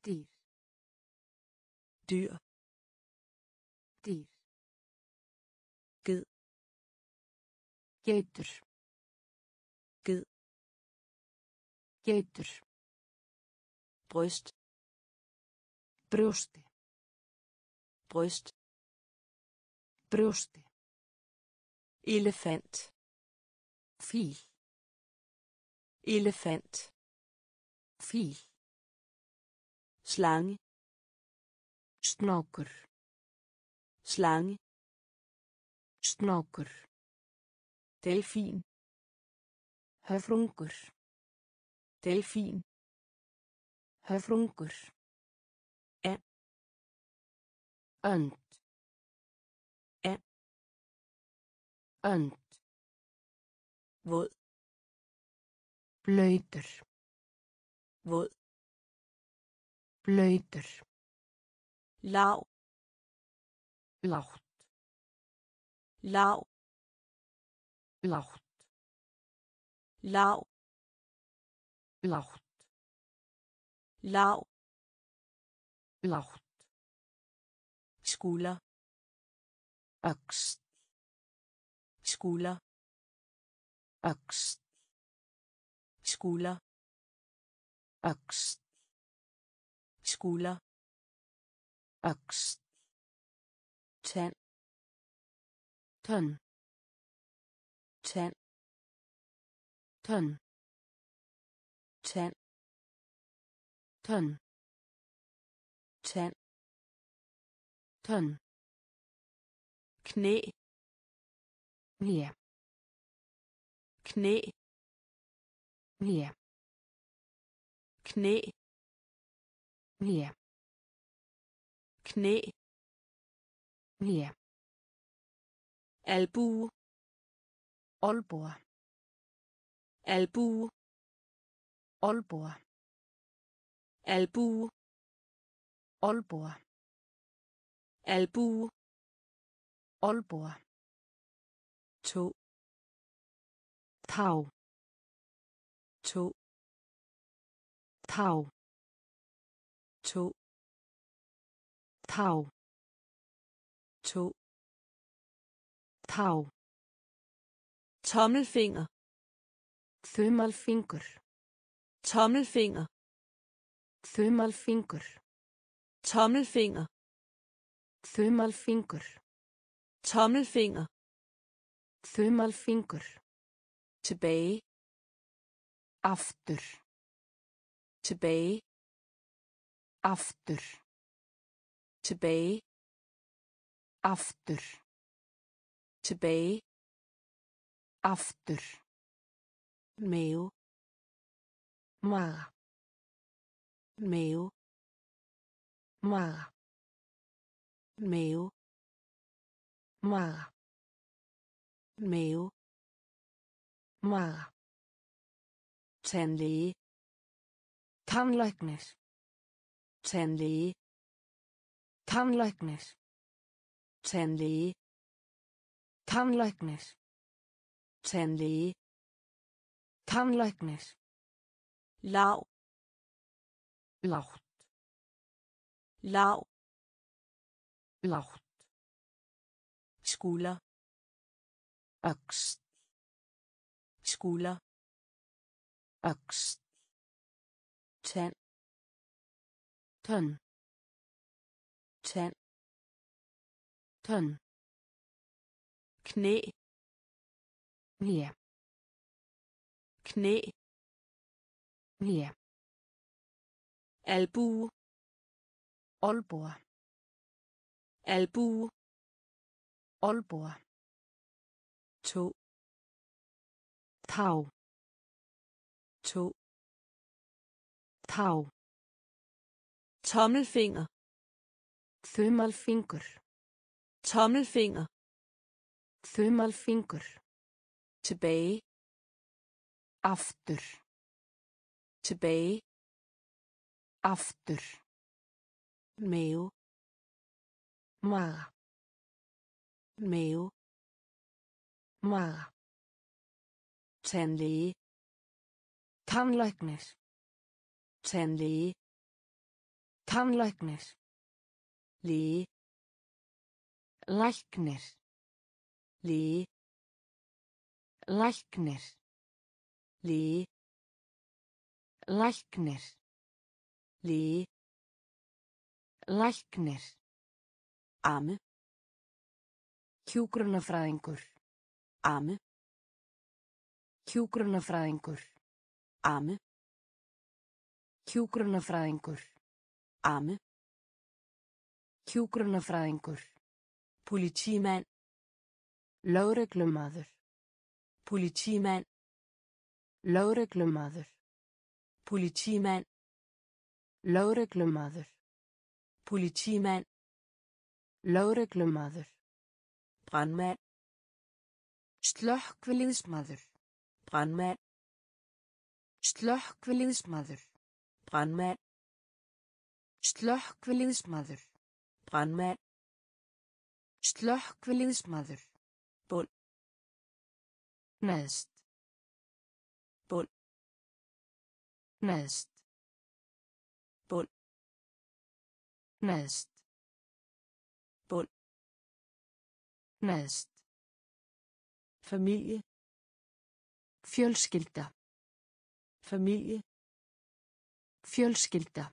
dyr, dyr, dyr, ged, geitur, ged, geitur, bryst, brjósti, bryst, brjósti, elefant, fíl, elefant, fíl, slange, snorker, slange, snorker, delfin, höfrungur, delfin, höfrungur, önd, önd, våd, blöytur, våd, blöytur, Lav. Laut. Lav. Laut. Lav. Laut. Lav. Laut. Skulder. Økst. Skulder. Økst. Skulder. Økst. Skulder. Økst. Tand. Tønd. Tand. Tønd. Tand. Tønd. Tand. Tønd. Knæ. Knæ. Knæ. Knæ. Knæ. Knæ. Knæ. Knæ. Albue. Albue. Albue. Albue. Albue. Albue. Albue. Albue. To. Tau. To. Tau. To. Tau. To. Tau. Tommelfinger. Tommelfinger. Tommelfinger. Tommelfinger. Tommelfinger. Tommelfinger. Tommelfinger. Tommelfinger. Tilbage. Aftur. Tilbage. Aftur. Tilbage. Aftur. Tilbage. Aftur. Mave. Mave. Mave. Mave. Mave. Mave. Mave. Mave. Tandlæge. Tandlækner. Tandlæge. Tandlækner. Tandlæge. Tandlækner. Tandlæge. Tandlækner. Lav. Laut. Lav. Laut. Skulder. Økst. Skulder. Økst. Tand. Tønd. Tand. Tønd. Knæ. Knæ. Knæ. Knæ. Albue. Albue. Albue. Albue. To. Tau. To. Tau. Tommelfinger. Tommelfinger. Tommelfinger. Tommelfinger. Tilbage. Aftur. Tilbage. Aftur. Mave. Mave. Mave. Mave. Tandlæge. Tandlækner. Tandlæge. Tandlækner. Læge. Lækner. Læge. Lækner. Læge. Lækner. Læge. Lækner. Arme. Hjúkrunarfræðingur. Arme. Hjúkrunarfræðingur. Arme. Hjúkrunarfræðingur. Arme. Hjúkrunarfræðingur. Politímann. Lögreglumaður. Politímann. Lögreglumaður. Politímann. Lögreglumaður. Politímann. Lögreglumaður. Brandmann. Slökkviliðsmaður. Brandmann. Slökkviliðsmaður. Brandmann. Slökkviliðsmaður. brandmand, slökkviliðsmaður, bund, neðst, bund, neðst, bund, neðst, bund, neðst, familie, fjölskylda, familie, fjölskylda,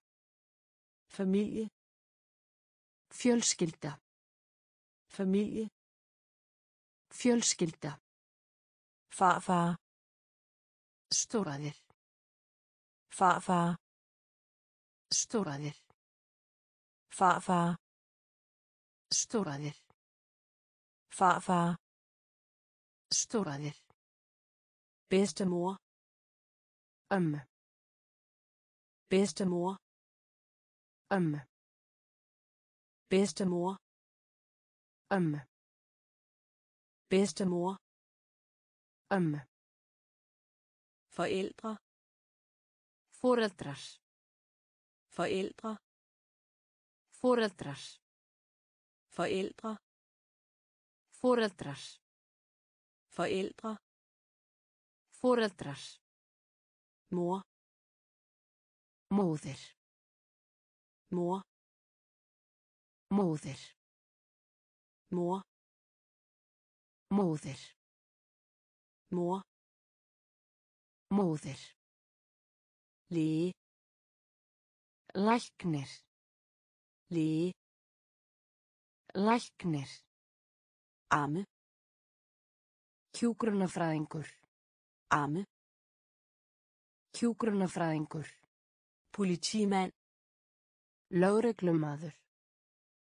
familie, fjölskylda, familie, fjölskylda, farfar, stóraðir, farfar, stóraðir, farfar, stóraðir, farfar, stóraðir, bedstemor, bedstemor, bedstemor, bedstemor, forældre, forældre, forældre, forældre, forældre, forældre, forældre, forældre, mor, móðir, mor, móðir, mor, móðir, mor, móðir, læknir, læknir, ami, hjúkrunarfræðingur, ami, hjúkrunarfræðingur, politimand, lögreglumaður,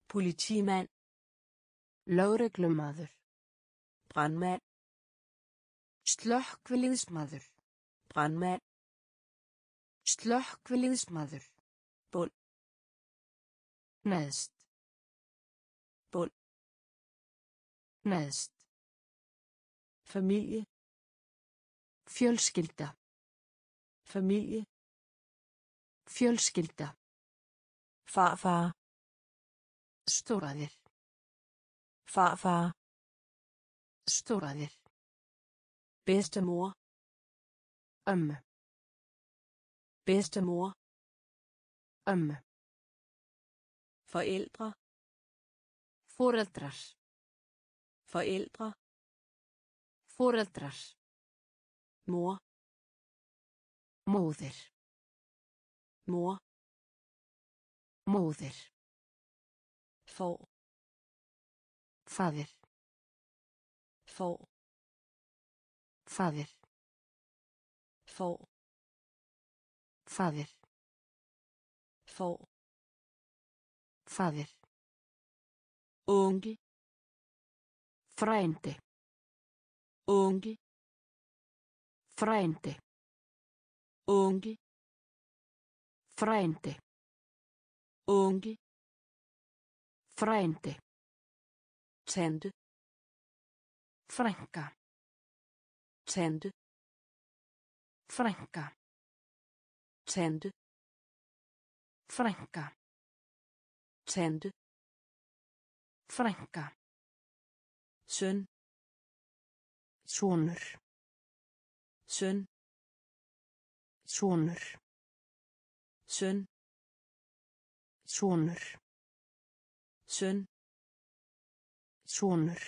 politimand, lögreglumaður, brandmand, slökkviliðsmaður, brandmand, slökkviliðsmaður, bund, neðst, bund, neðst, familie, fjölskylda, familie, fjölskylda, farfar, stóraðir, farfar, stóraðir, bedstemor, bedstemor, forældre, forældre, forældre, forældre, mor, móðir, mor, móðir, fór, faðir, fór, faðir, fór, faðir, fór, faðir, onkel, frændi, onkel, frændi, onkel, frændi, onkel, frændi, tante, frænka, tante, frænka, tante, frænka, tante, frænka, søn, sonur, søn, sonur, søn, sonur, søn, sonur,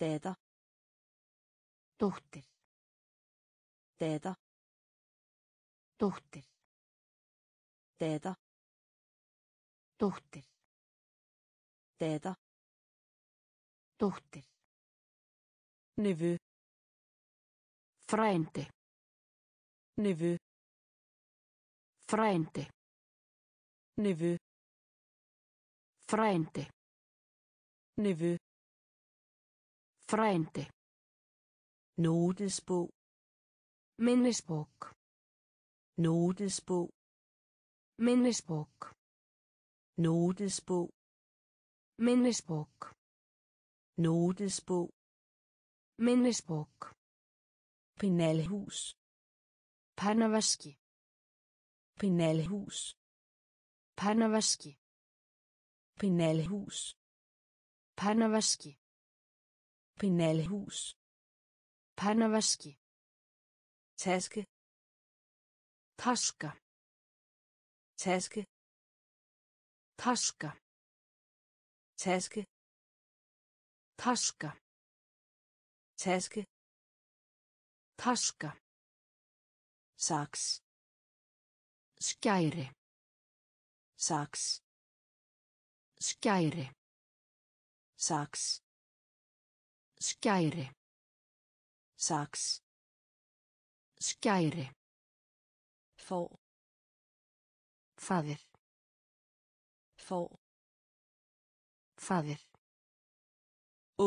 datter, dóttir, datter, dóttir, datter, dóttir, datter, dóttir, nevø, frændi, nevø, frændi, nevø, frændi, nevø, frændi, notesbog, minnesbog, notesbog, minnesbog, notesbog, minnesbog, notesbog, minnesbog, penalhus, panavaski, penalhus, panavaski, penalhus, panavaski, penalhus, panavaski, taske, taska, taske, taska, taske, taska, taske, taska, saks, skæri, saks, skæri, saks, skæri, saks, skæri, for, fader, for, fader,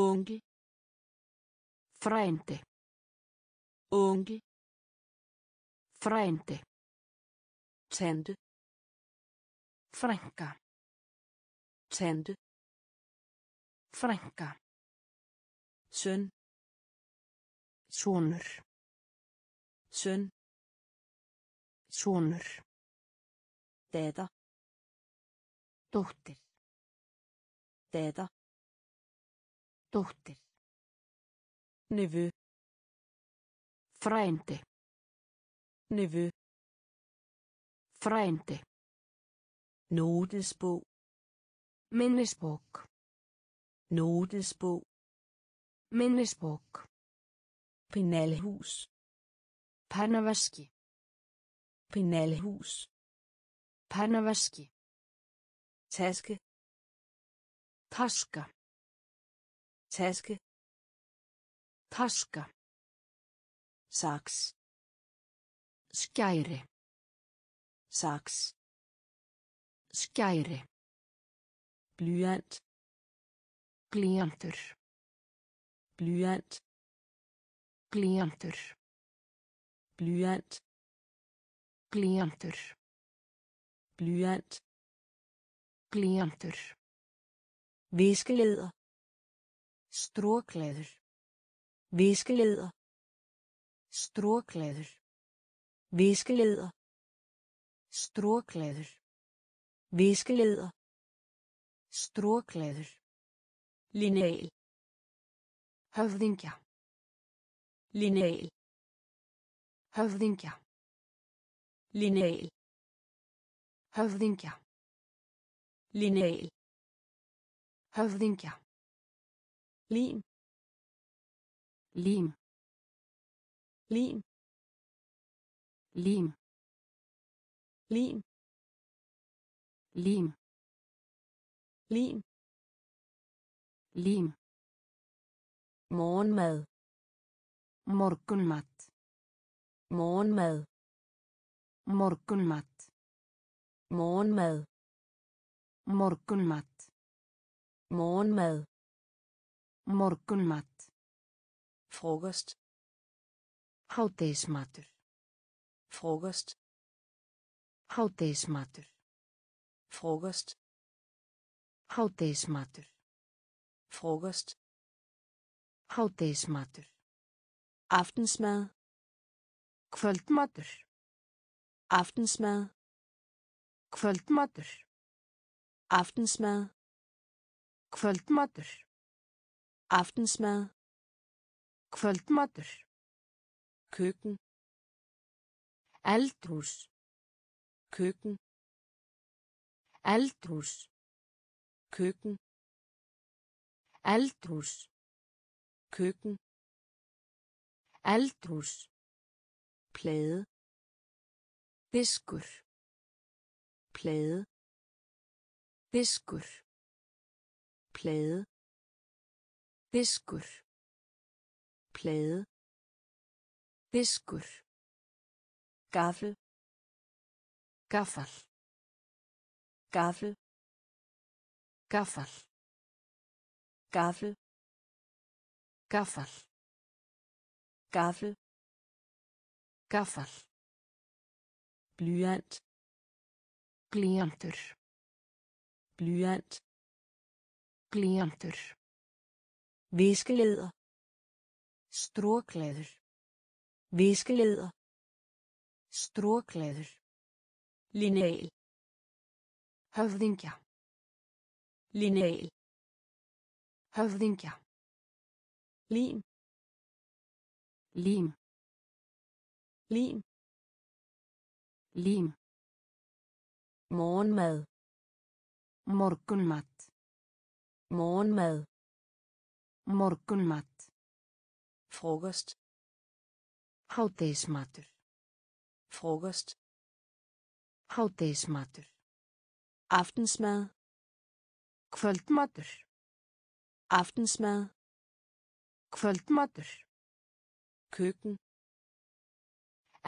onkel, frænde, onkel, frænde, tante, frænka, tante, frænka, søn, sonur, søn, sonur, datter, dóttir, datter, dóttir, nevø, frænde, nevø, frænde, notesbog, mindesbog, notesbog, mindesbog, penalhus, panavaski, penalhus, panavaski, taske, taska, taske, taska, saks, skæri, saks, skæri, blyant, glyantur, blyant, glyantur, blyant, glyantur, blyant, glyantur, viskeleder, stråklæder, viskeleder, stråklæder, viskeleder, stråklæder, viskeleder, stråklæder, lineal, høvdingja, lineal, høvdingja, lineal, høvdingja, lineal, høvdingja, lim, lim, lim, lim, lim, lim, lim, lim, morgenmad, morgenmat, morgenmad, morgenmat, morgenmad, morgenmat, morgenmad, morgenmat, frokost, hádegismatur, frokost, hádegismatur, frokost, hádegismatur, frokost, hádegismatur, aftensmad, kvöldmatur, aftensmad, kvöldmatur, aftensmad, kvöldmatur, aftensmad, kvöldmatur, køkken, eldhús, køkken, eldhús, køkken, eldhús, køkken, eldhús, plade, diskur, plade, diskur, plade, diskur, plade, diskur, gaffel, gaffel, gaffel, gaffel, gaffel, gaffel, gaffel, gaffel, blyant, glyantur, blyant, glyantur, viskeleder, stråklæder, viskeleder, stråklæder, lineal, høvdingja, Lineal. Höfðingja. Lim. Lim. Lim. Lim. Morgenmad. Morgunmat. Morgenmad. Morgunmat. Frokost. Hádegismatur. Frokost. Hádegismatur. Aftensmad. Kvöldmatur. Aftensmad. Kvöldmatur. Køkken.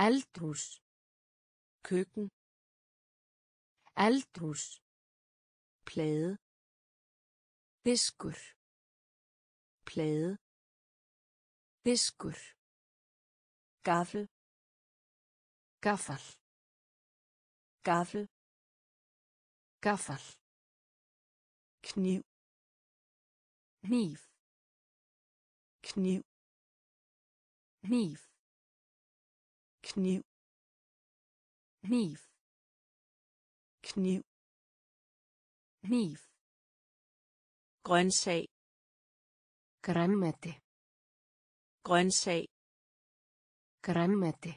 Eldhús. Køkken. Eldhús. Plade. Diskur. Plade. Diskur. Gaffel. Gaffel. Gaffel. Gaffel. Kniv. Kniv. Kniv. Kniv. Kniv. Kniv. Kniv. Kniv. Grøntsag. Grønmætte. Grøntsag. Grønmætte.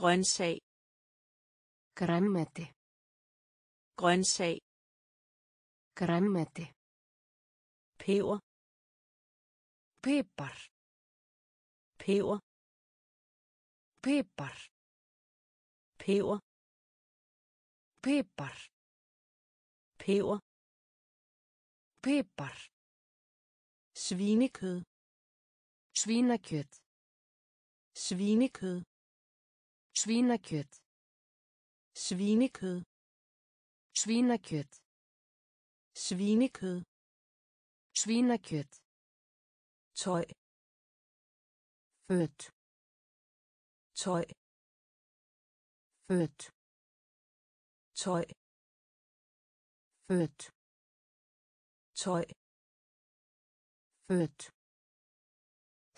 Grøntsag. Grønmætte. Grøntsag. Grønmætte. Peber. Peber. Peber. Peber. Peber. Peber. Peber. Peber. Svinekød. Svinekød. Svinekød. Svinekød. Svinekød. Svinekød. Svinekød. Svinekød. Tøj. Født. Tøj. Født. Tøj. Født. Tøj. Født.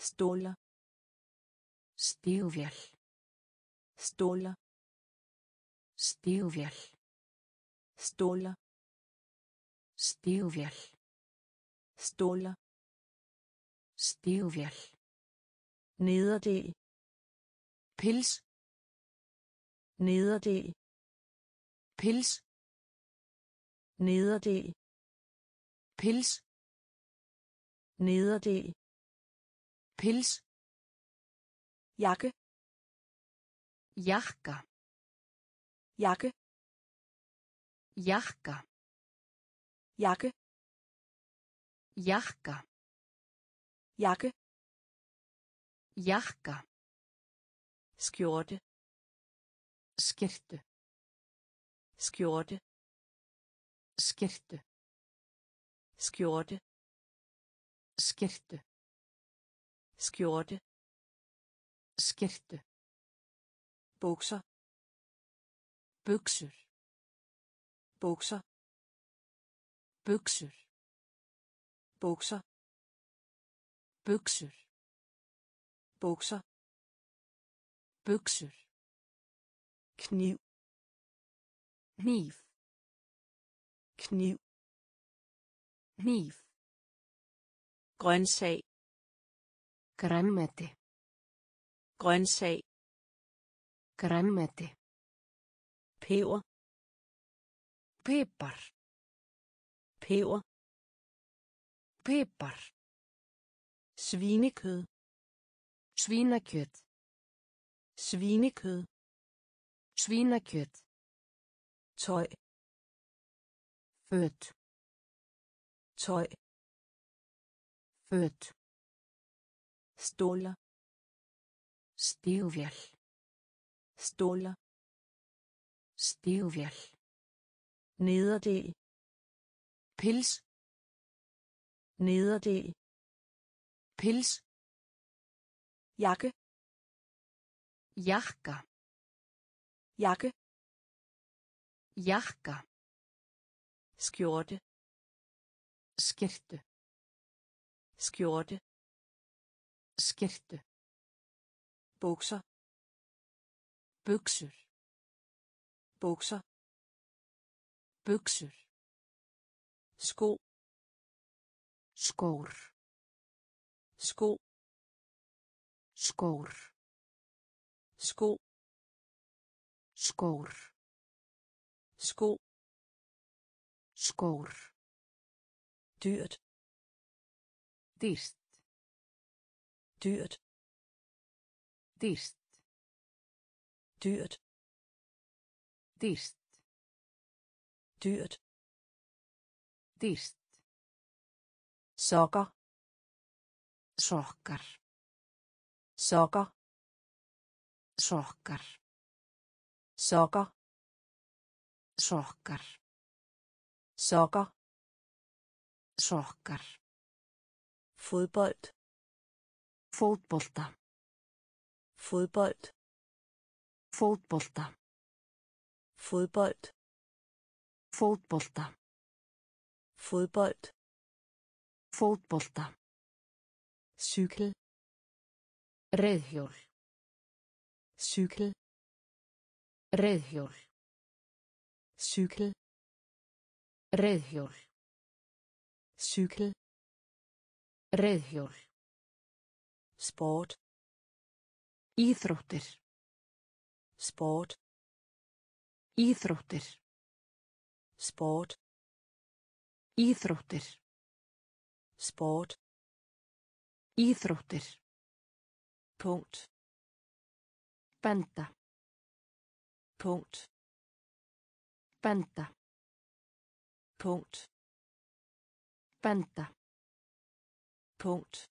Ståler. Stivvjæl. Ståler. Stivvjæl. Ståler. Stivvjæl. Ståler. Stivvjæl. Nederdel. Pils. Nederdel. Pils. Nederdel. Pils. Nederdel. Pils. Jakke. Jakka. Jakke. Jakka. Jakke. Jakka. Jakke. Jakka. Skjorte. Skirte. Skjorte. Skirte. Skjorte. Skirte. Skjorte. Skirte. Bukser. Bukser. Bukser. Bukser. Bukser. Bukser. Bukser. Bukser. Kniv. Kniv. Kniv. Kniv. Grøntsag. Grønmætte. Grøntsag. Grønmætte. Peber. Peber. Peber. Peber. Svinekød. Svinekød. Svinekød. Svinekød. Tøj. Født. Tøj. Født. Ståler. Stivvjæl. Ståler. Stivvjæl. Nederdel. Pils. Nederdel. Pils. Jakke. Jakka. Jakke. Jakka. Skjorte. Skirte. Skjorte. Skirte. Bukser. Bukser. Bukser. Bukser. sko, skór, sko, skór, sko, skór, sko, skór, dyrt, dyrst, dyrt, dyrst, dyrt, dyrst, dyrt, dyrst, sokker, sokker, sokker, sokker, sokker, sokker, sokker, sokker, fodbold, fodbolda, fodbold, fodbolda, fodbold, fodbolda, fodbold, fodbolda, cykel, reiðhjól, cykel, reiðhjól, cykel, reiðhjól, cykel, reiðhjól, sport, íþróttir, sport, íþróttir, sport, íþróttir, sport, íþróttir, punkt, benda, punkt, benda, punkt, benda, punkt,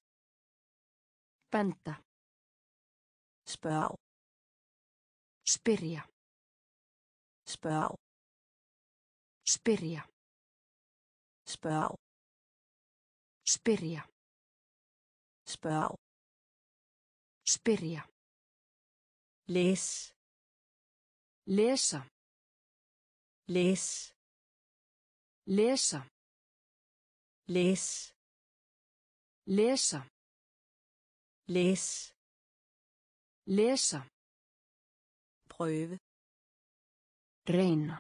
benda, spørg, spyrja, spørg, spyrja, spørg, spyrja, spørg, spyrja, læs, læser, læs, læser, læs, læser, læs, læser, prøve, regner,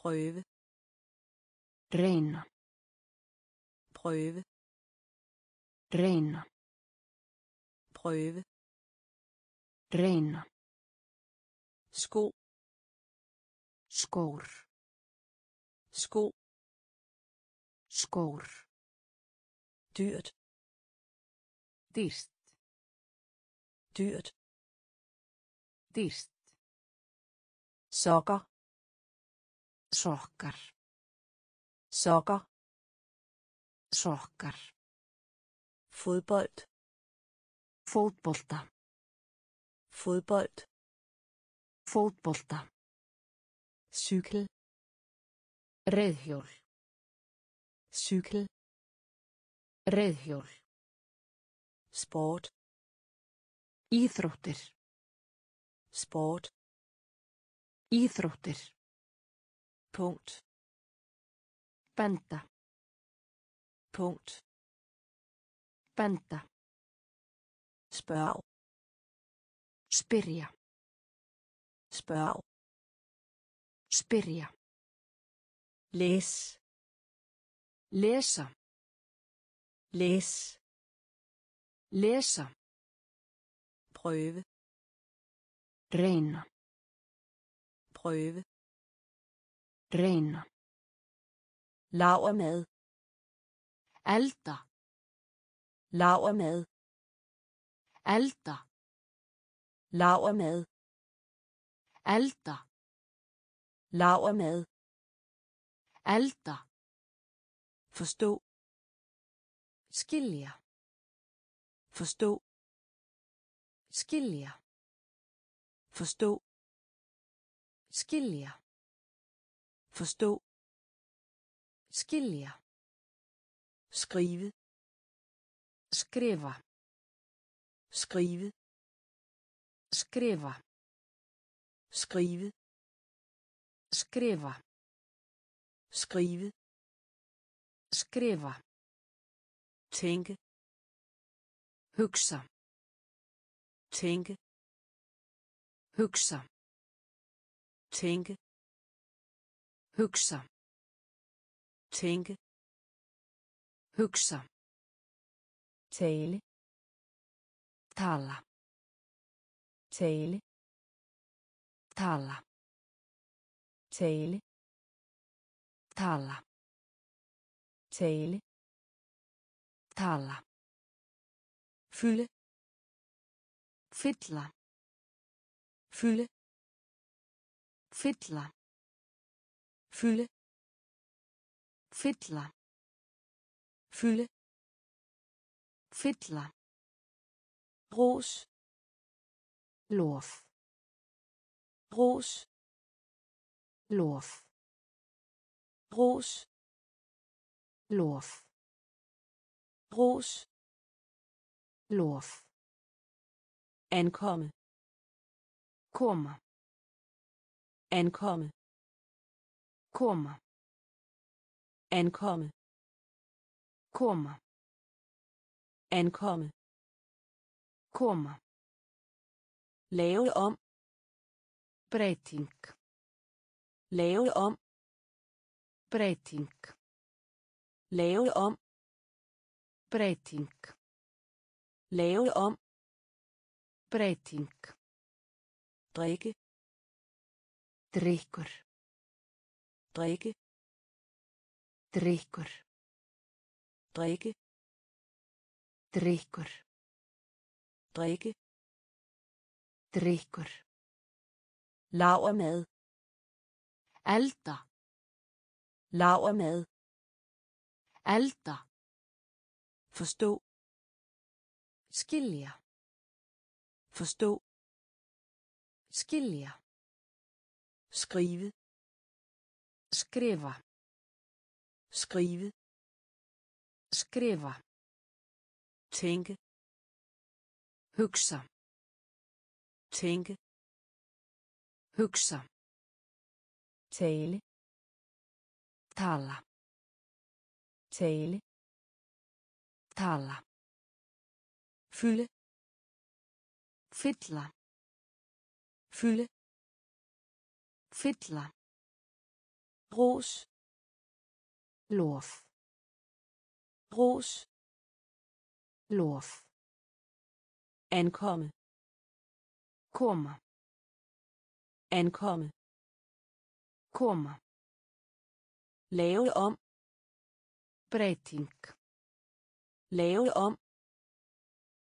prøve, regner, prøve, regner, prøve, regner, sko, skor, sko, skor, dyrt, dyrst, dyrt, dyrst, sokker, sokker, sokker, sokker, fodbold, fodbolda, fodbold, fodbolda, cykel, reiðhjól, cykel, reiðhjól, sport, íþróttir, sport, íþróttir, punkt, benda, punkt, benda, spørg, spyrja, spørg, spyrja, læs, læser, læs, læser, prøve, regner, prøve, regner, lavermad, alter, lavermad, alter, lavermad, alter, lavermad, alter, forstå, skilja, forstå, skilja, forstå, skilja, forstå, skilja, skrive, skriva, skrive, skriva, skrive, skriva, skrive, skriva, tænke, hugsa, tænke, hugsa, tænke, hugsa, Tänk. Hugsa. Tale. Tala. Tale. Tala. Tale. Tala. Tale. Tala. Fylle. Fylla. Fylle. Fylla. Fylle. Fylla. Fylle. Fylla. Ros. Lof. Ros. Lof. Ros. Lof. Ros. Lof. Ankomme. Komme. Ankomme. Komme. Ankomme. Komme. Ankomme. Komme. Lave om. Breyting. Lave om. Breyting. Lave om. Breyting. Lave om. Breyting. Drikke. Drikkur. Drikke. Drikkur. Drikke. Drikkur. Drikke. Drikkur. Laver mad. Alter. Laver mad. Alter. Forstå. Skilja. Forstå. Skilja. Skrive. Skriva. Skrive. Skriva. Tænke. Hugsa. Tænke. Hugsa. Tale. Tala. Tale. Tala. Fylde. Fylla. Fylde. Fylla. Ros. Lof. Ros. Lof. Ankomme. Komme. Ankomme. Komme. Lave om. Breyting. Lave om.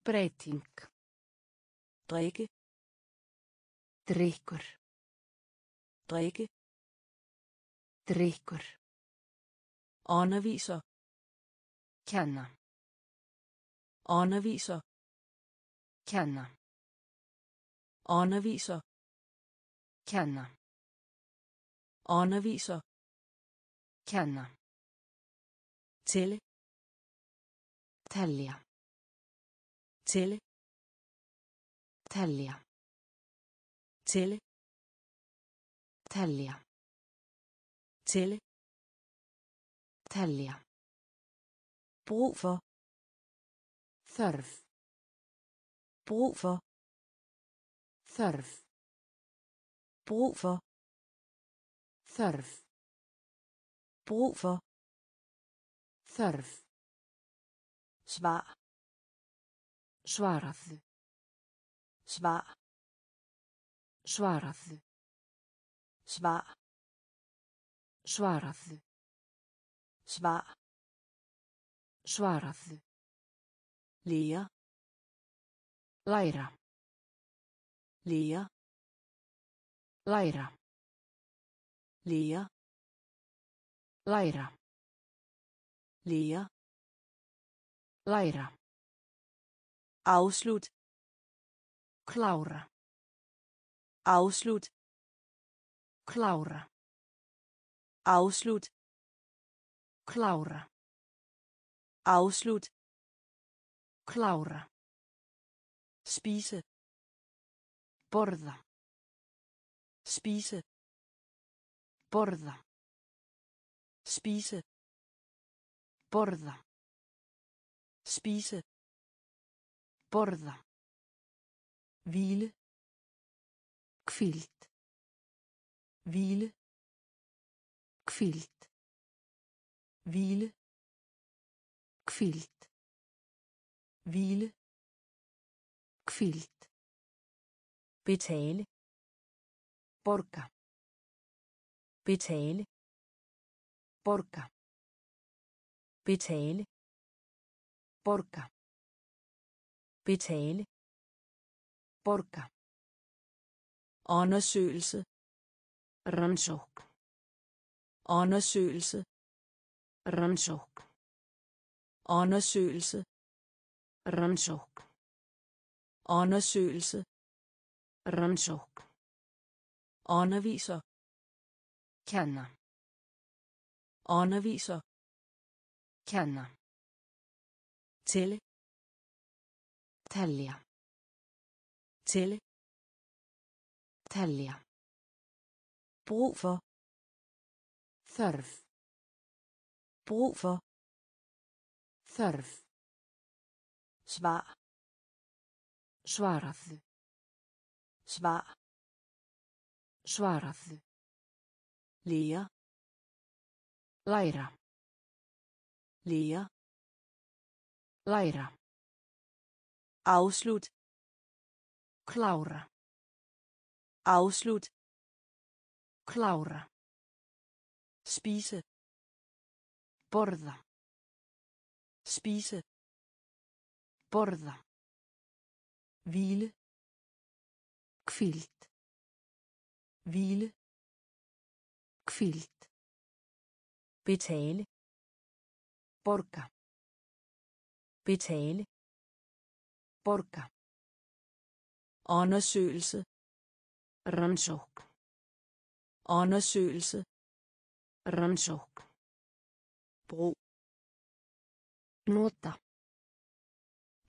Breyting. Drikke. Drikkur. Drikke. Drikkur. Underviser. Kender. Underviser. Kender. Underviser. Kender. Underviser. Kender. Tælle. Tælja. Tælle. Tælja. Tælle. Tælja. Tælle. Tælja. Brug for. Þörf. Brug for. Þörf. Brug for. Þörf. Brug for. Þörf. Svar. Svaraðu. Svar. Svaraðu. Svar. Svaraðu. Svar. Svaraðu. Læra. Læra. Læra. Læra. Læra. Læra. Læra. Læra. Afslut. Klára. Afslut. Klára. Afslut. Klára. Afslut. Klára. Spise. Borða. Spise. Borða. Spise. Borða. Spise. Borða. Hvile. Kvilt. Hvile. Kvilt. hvile, kvilt, hvile, kvilt, betale, borga, betale, borga, betale, borga, betale, borga, undersøgelse, ransok, undersøgelse, ransok, undersøgelse, ransok, undersøgelse, ransok, underviser, kender, underviser, kender, tælle, tælja, tælle, tælja, brug for, thørf, brug for, thørf, svar, svarafðu, svar, svarafðu, læra, læra, afslut, klára, spise, borða, hvile, kvilt, betale, borga, undersøgelse, ransok, brug, nota,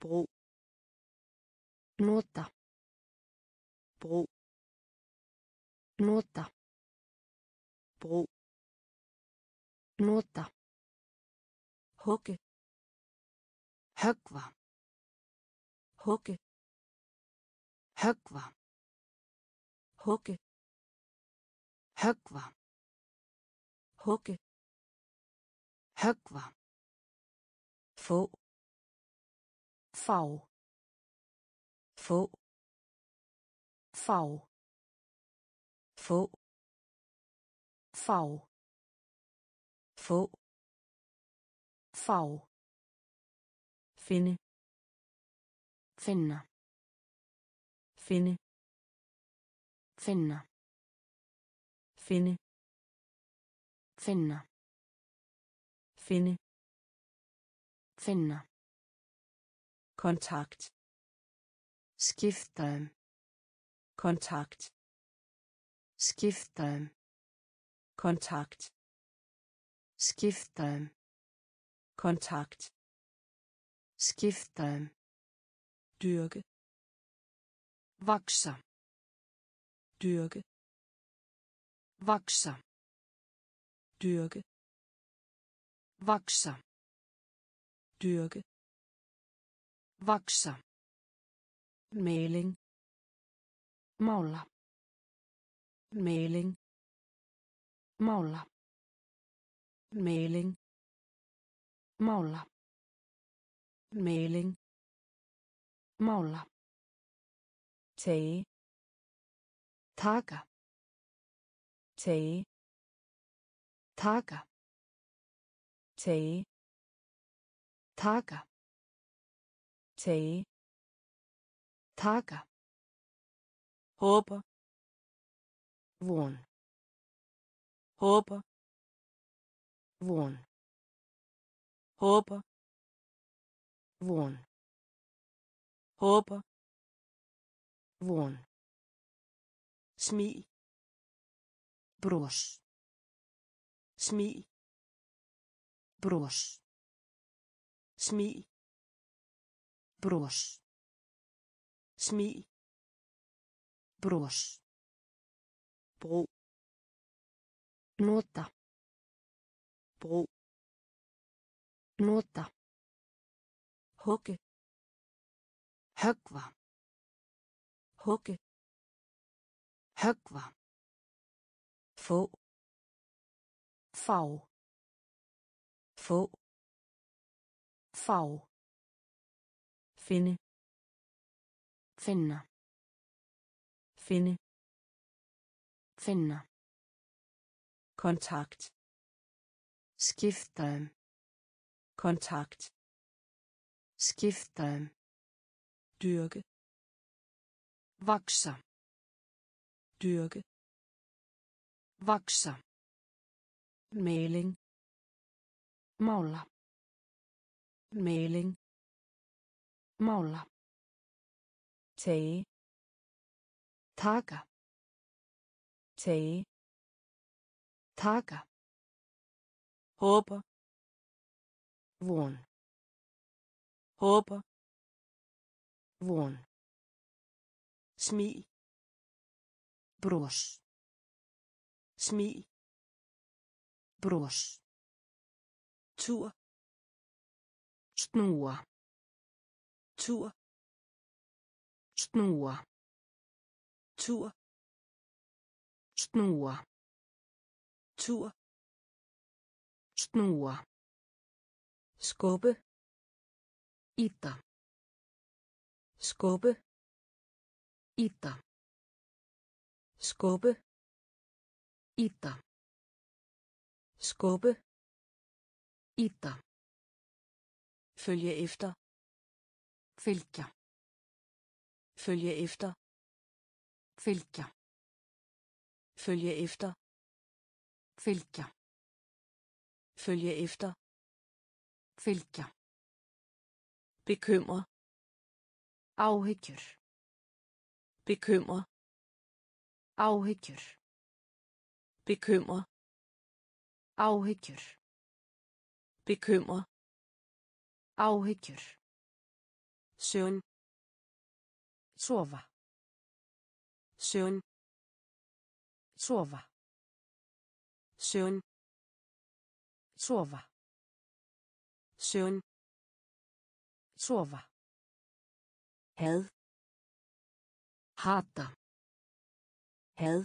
brug, nota, brug, nota, hugge, höggva, hugge, höggva, hugge, höggva, hugge, höggva, få, fag, få, fag, få, fag, finde, finder, finde, finder, finde, finder, finde, finder, kontakt, skifter, kontakt, skifter, kontakt, skifter, kontakt, skifter, dyrke, växa, dyrke, växa, dyrke, växa, dyrke, växa, maling, måla, maling, måla, maling, måla, maling, måla, tage, taga, tage, taga, tage, taga, håber, vån, håber, vån, håber, vån, smil, bros, smil, bros, smil, bros, brug, nota, hugge, höggva, få, fag, Få. Fag. Finde. Finder. Finde. Finder. Kontakt. Skifter. Kontakt. Skifter. Dyrke. Växa. Dyrke. Växa. Maling. Måla. Maling. Måla. Tage. Taka. Tage. Taka. Håber. Vån. Håber. Vån. Smil. Bros. Smil. Bros. Tur. Snore. Tur. Snore. Tur. Snore. Tur. Snore. Skubbe. Itta. Skubbe. Itta. Skubbe. Itta. Skubbe. Itta. Følge efter. Fylka. Følge efter. Fylka. Følge efter. Fylka. Følge efter. Fylka. Bekymre. Afhækker. Bekymre. Afhækker. Bekymre. Afhækker. Bekymre. Afhækker. Søvn. Sova. Søvn. Sova. Søvn. Sova. Søvn. Sova. Had. Hata. Had.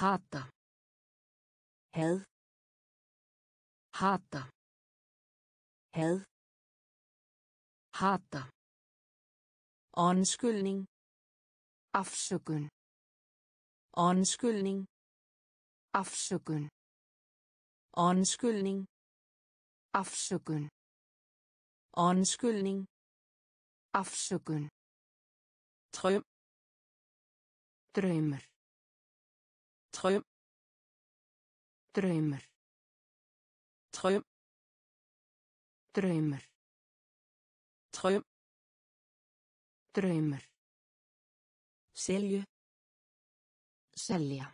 Hata. Had. Hata. Had. Hata. Undskyldning. Afsøgen. Undskyldning. Afsøgen. Undskyldning. Afsøgen. Undskyldning. Afsøgen. Drøm. Drømmer. Drøm. Drømmer. Drøm. Drømmer. Drøm. Drømmer. Sælge. Sælger.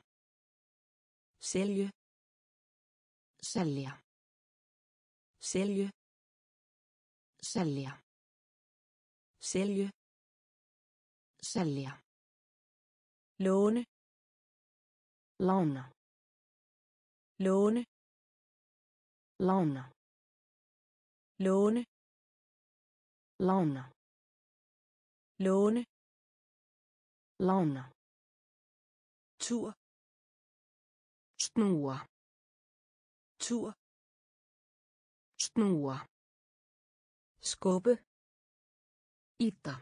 Sælge. Sælger. Sælge. Sælger. Sælge. Sælger. Låne. Låne. Låne. Låne. Låne. Låne. Låne. Låne. Tur. Snore. Tur. Snore. Skubbe. Itta.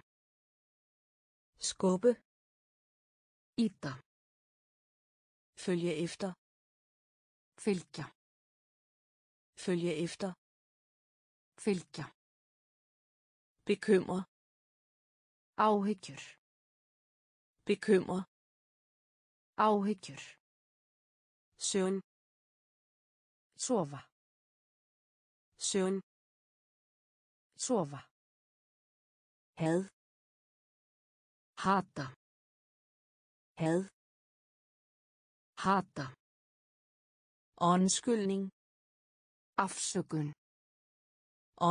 Skubbe. Itta. Følge efter. Fylka. Følge efter. Fylka. Bekymre. Afhækker. Bekymre. Afhækker. Søvn. Sova. Søvn. Sova. Had. Hata. Had. Hata. Undskyldning. Afsøgen.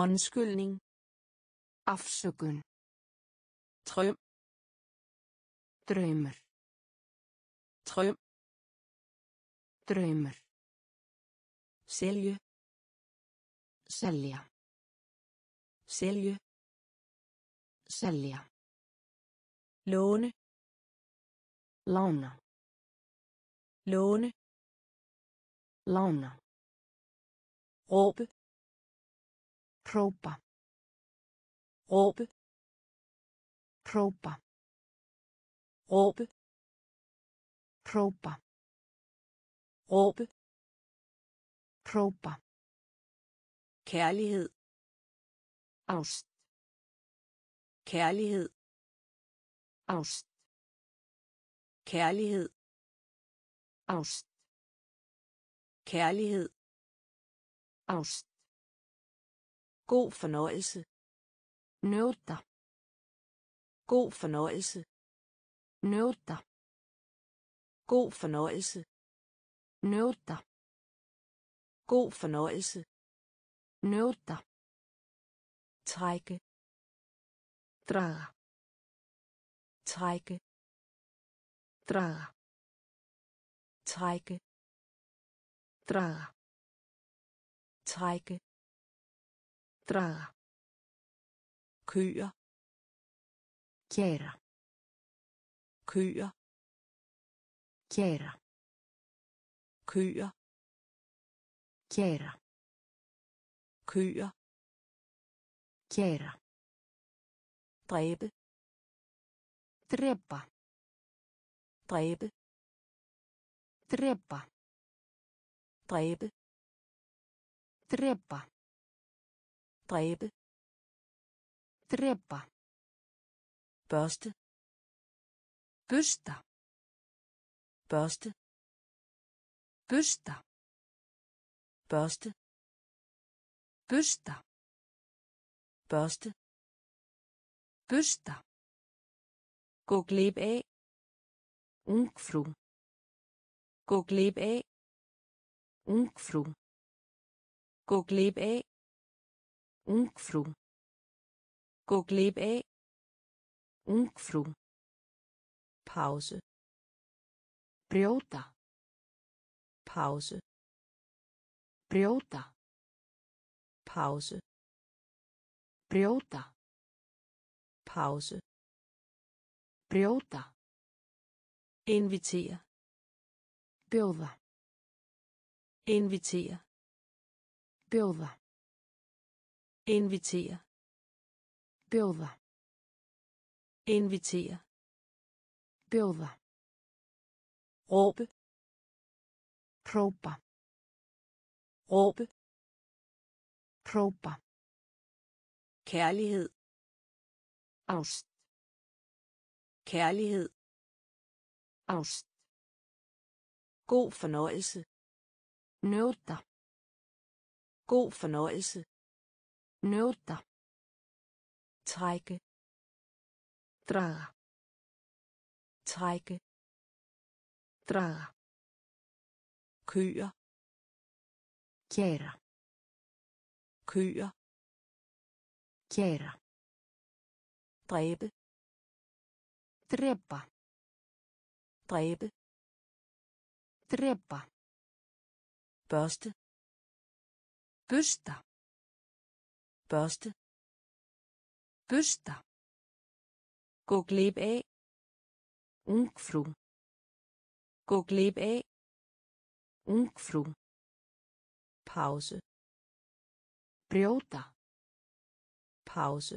Undskyldning. Afsøgen. Drøm. Drømmer. Drøm. Drømmer. Sælge. Sælger. Sælge. Sælger. Låne. Låne. Låne. Låne. råbe, proba, råbe, proba, råbe, proba, råbe, proba, kærlighed, afst, kærlighed, afst, kærlighed, afst, kærlighed, afst, god fornøjelse, nødda, god fornøjelse, nødda, god fornøjelse, nødda, god fornøjelse, nødda, trække, draga, trække, draga, trække, draga, trække, draga, køer, kære, køer, kære, køer, kære, køer, kære, dræbe, dræber, dræbe, dræber, dræbe, dræber, dræbe, dræber, børste, børster, børste, børster, børste, børster, børste, børster, gå glip af, ungfru, gå glip af, ungfru, gå glip af, ungfru, gå glip af, ungfru, pause, brjóta, pause, brjóta, pause, brjóta, pause, brjóta, invitere, bjóða, invitere, bjóða, invitere, bjóða, invitere, bjóða, råbe, proba, råbe, proba, kærlighed, afst, kærlighed, afst, god fornøjelse, nødda, god fornøjelse, nødda, trække, draga, trække, draga, køer, kære, køer, kære, dræbe, dræber, dræbe, dræber, børste, børster, børste, børster, gå glip af, ungfru, gå glip af, ungfru, pause, brjóta, pause,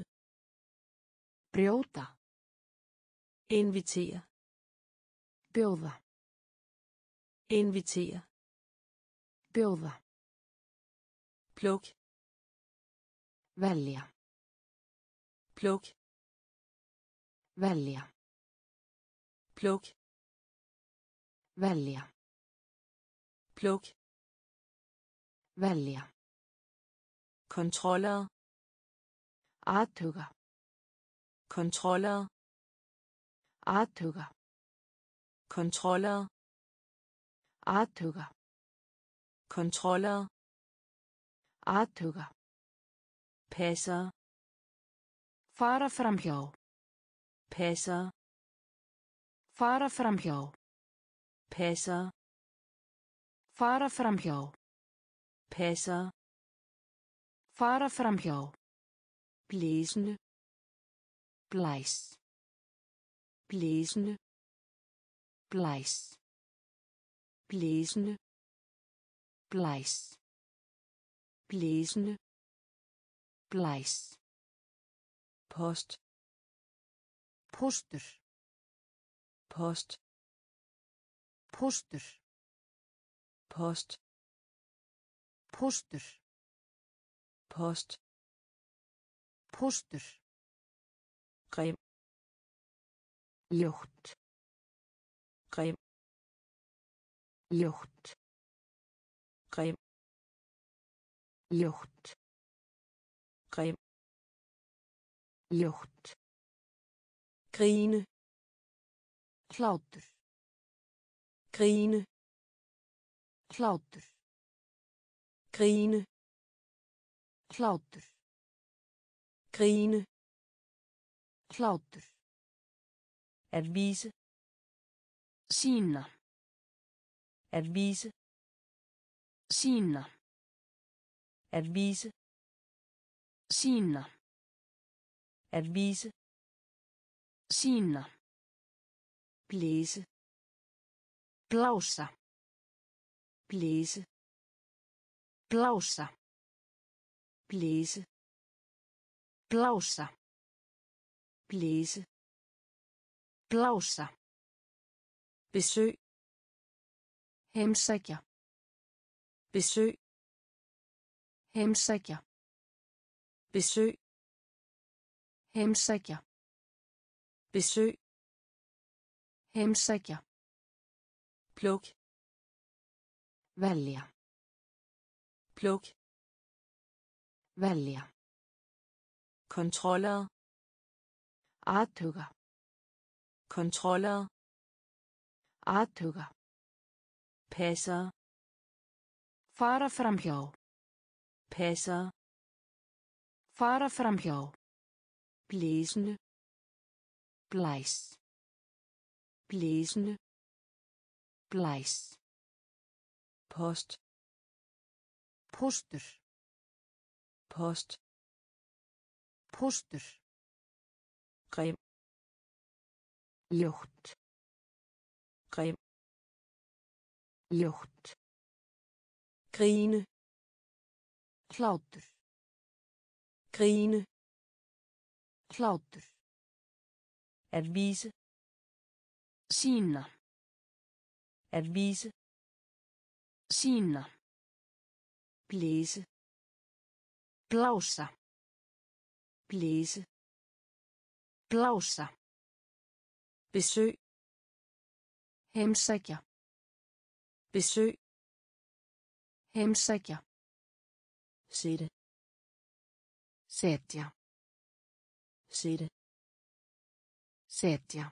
brjóta, invitere, bjóða, invitere, bjóða, pluk, välja, pluk, välja, pluk, välja, pluk, välja, kontrolleret, atøger, kontrolleret, atøger, kontrolleret, atøger, kontrolleret, atøger, passer, fara fremhjå, passer, fara fremhjå, passer, fara fremhjå, passer, fara fremhjå, blæsende, blæs, blæsende, blæs, blæsende, blæs, blæsende, blæs, post, póstur, post, póstur, post, póstur, krem, ljótt, krem, ljótt, krem, ljótt, krem, ljótt, grine, hlátur. Grine, hlátur, grine, hlátur, grine, hlátur, at vise, sína, at vise, sína, at vise, sína, at vise, sína, blæse. Blása, blæse, blása, blæse, blása, blæse, blása, besøg, heimsækja, besøg, heimsækja, besøg, heimsækja, besøg, heimsækja. Pluk, välja, pluk, välja, kontrolleret, atøger, passer, fara fremhjå, blæsende, blæs, blæsende. Blæs, post, póstur, post, póstur, grem, ljótt, grine, hlátur, at vise, sína. At vise, sína, blæse, blása, besøg, heimsækja, sætte, setja, sætte. Setja,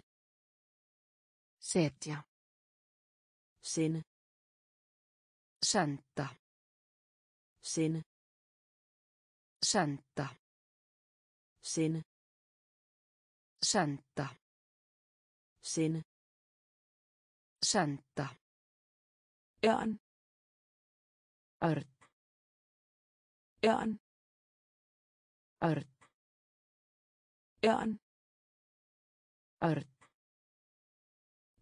sætte, setja, sende, santa, sende, santa, sende, santa, ørn, ørn, ørn, ørn. Ørn,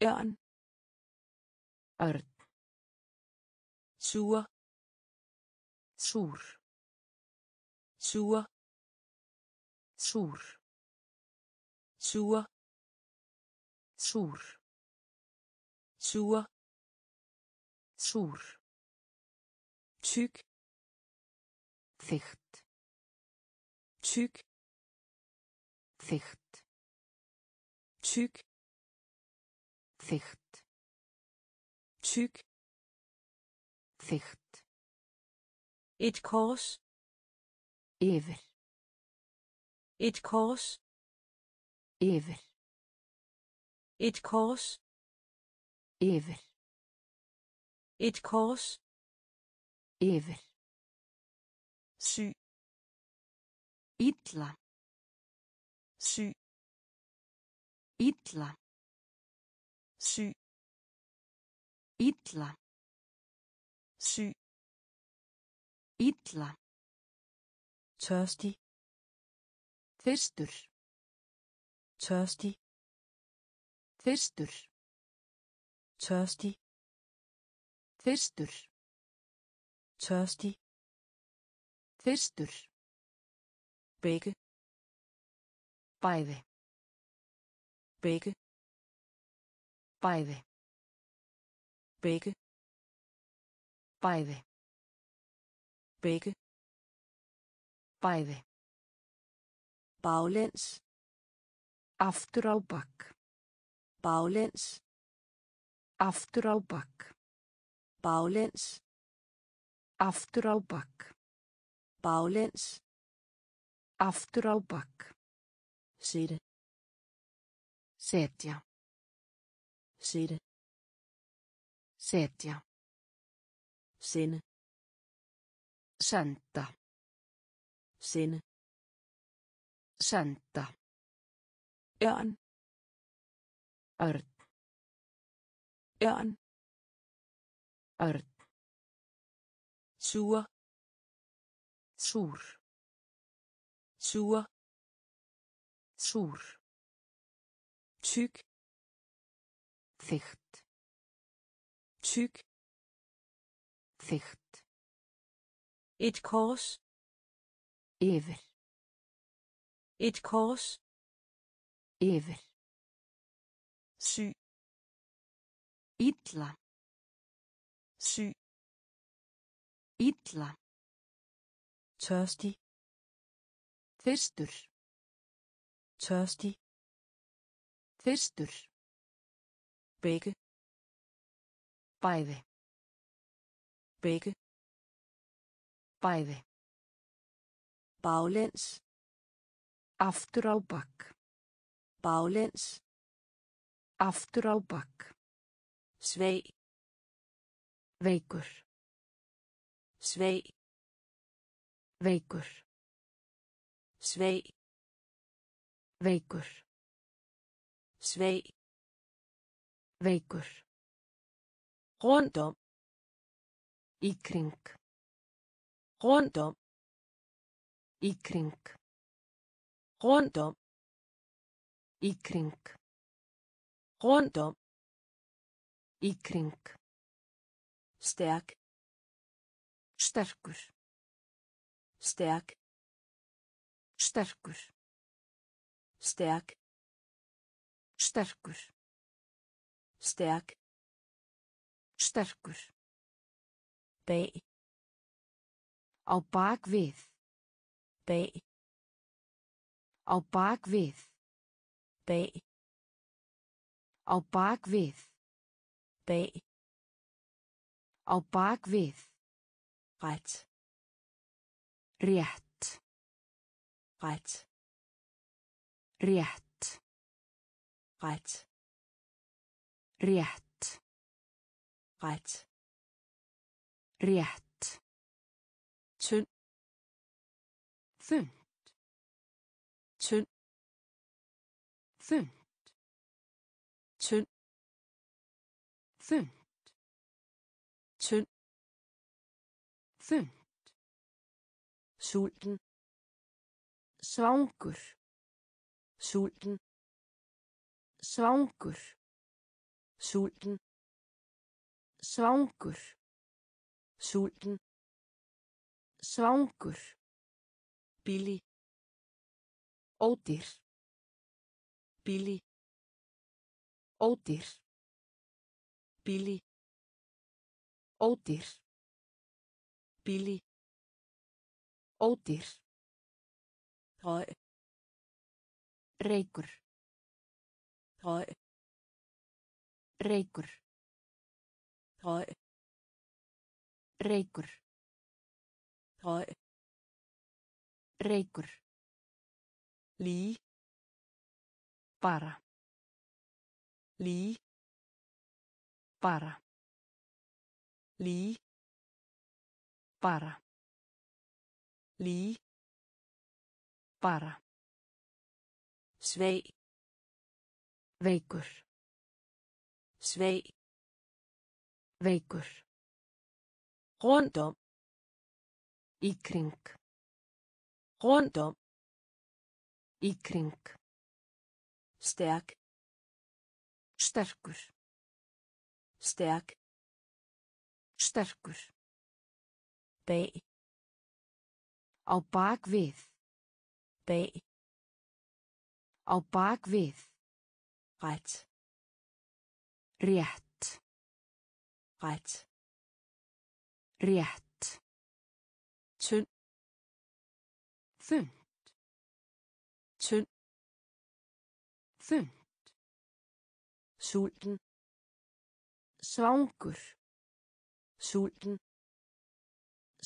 ørn, ørn, ørn, sur, sur, sur, sur, sur, sur, sur, sur, tyk, thick, tyk. Thicht, tyk, thicht, tyk, thicht, et kors, ever, et kors, ever, et kors, ever, et kors, ever, sy, illa. Sy, illa, sy, illa, sy, illa, thirsty, thirstur, Tørstig. Thirstur. Tørstig. Thirstur. Begge. Bæði. Begge. Bæði. Begge. Bæði. Begge. Bæði. Baglæns. Aftur á bak. Baglæns. Aftur á bak. Baglæns. Aftur á bak. Baglæns. Aftur á bak. Sætte. Sætja. Sætte. Sætja. Sende. Santa. Sende. Santa. Ørn. Ørn. Ørn. Ørn. Sur. Sur. Sur. Sur. Tyk. Thicht. Tyk. Thicht. Et kors. Evil. Et kors. Evil. Syg. Illa. Syg. Illa. Tørstig. Thirstur. Tørstig. Thirstur. Begge. Bæði. Begge. Bæði. Baglæns. Aftur á bak. Baglæns. Aftur á bak. Svei. Veikur. Svei. Veikur. Svei. Veikur. Svei. Veikur. Rundt om. I kring. Rundt om. I kring. Rundt om. I kring. Rundt om. I kring. Stærk. Sterkur. Stærk. Sterkur. Stærk. Sterkur. Stærk. Sterkur. Bag. Á bak við. Bag. Á bak við. Bag. Á bak við. Bag. Á bak við. Rætt. Rétt. Rætt. Rétt. Rætt. Rétt. Rætt. Rétt. Tynd. Þunnt. Tynd. Þunnt. Tynd. Þunnt. Tynd. Þunnt. Sulten. Svangur. Sulten. Svangur. Sulten. Svangur. Sulten. Svangur. Billig. Ódýr. Billig. Ódýr. Billig. Ódýr. Billig. Ódýr. Røg. Reykur. Røg. Reykur. Røg. Reykur. Røg. Reykur. Lige. Bara. Lige. Bara. Lige. Bara. Lige. Bara. Svei. Veikur. Svei. Veikur. Rundt om. I kring. Rundt om. I kring. Stærk. Sterkur. Stærk. Sterkur. Bag. Á bak við. Bag. Á bak við. Rætt. Rétt. Rætt. Rétt. Tynn. Þunnt. Tynn. Þunnt. Sulten. Svangur. Sulten.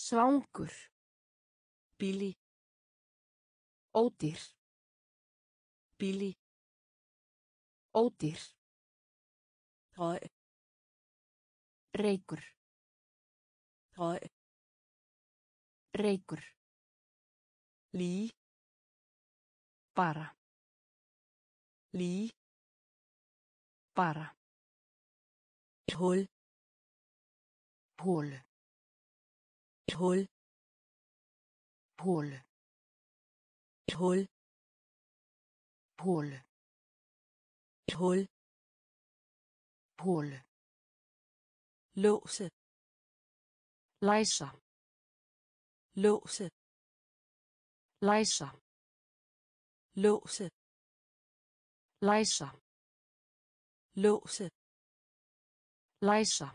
Svangur. Billig. Ódýr. Billig. Ódýr. Røg. Reykur. Røg. Reykur. Lige. Bara. Lige. Bara. Et hul. Hul. Et hul. Hul. Et hul. Hul. Et hul. Hul. Låse. Læser. Låse. Læser. Låse. Læser. Låse. Læser.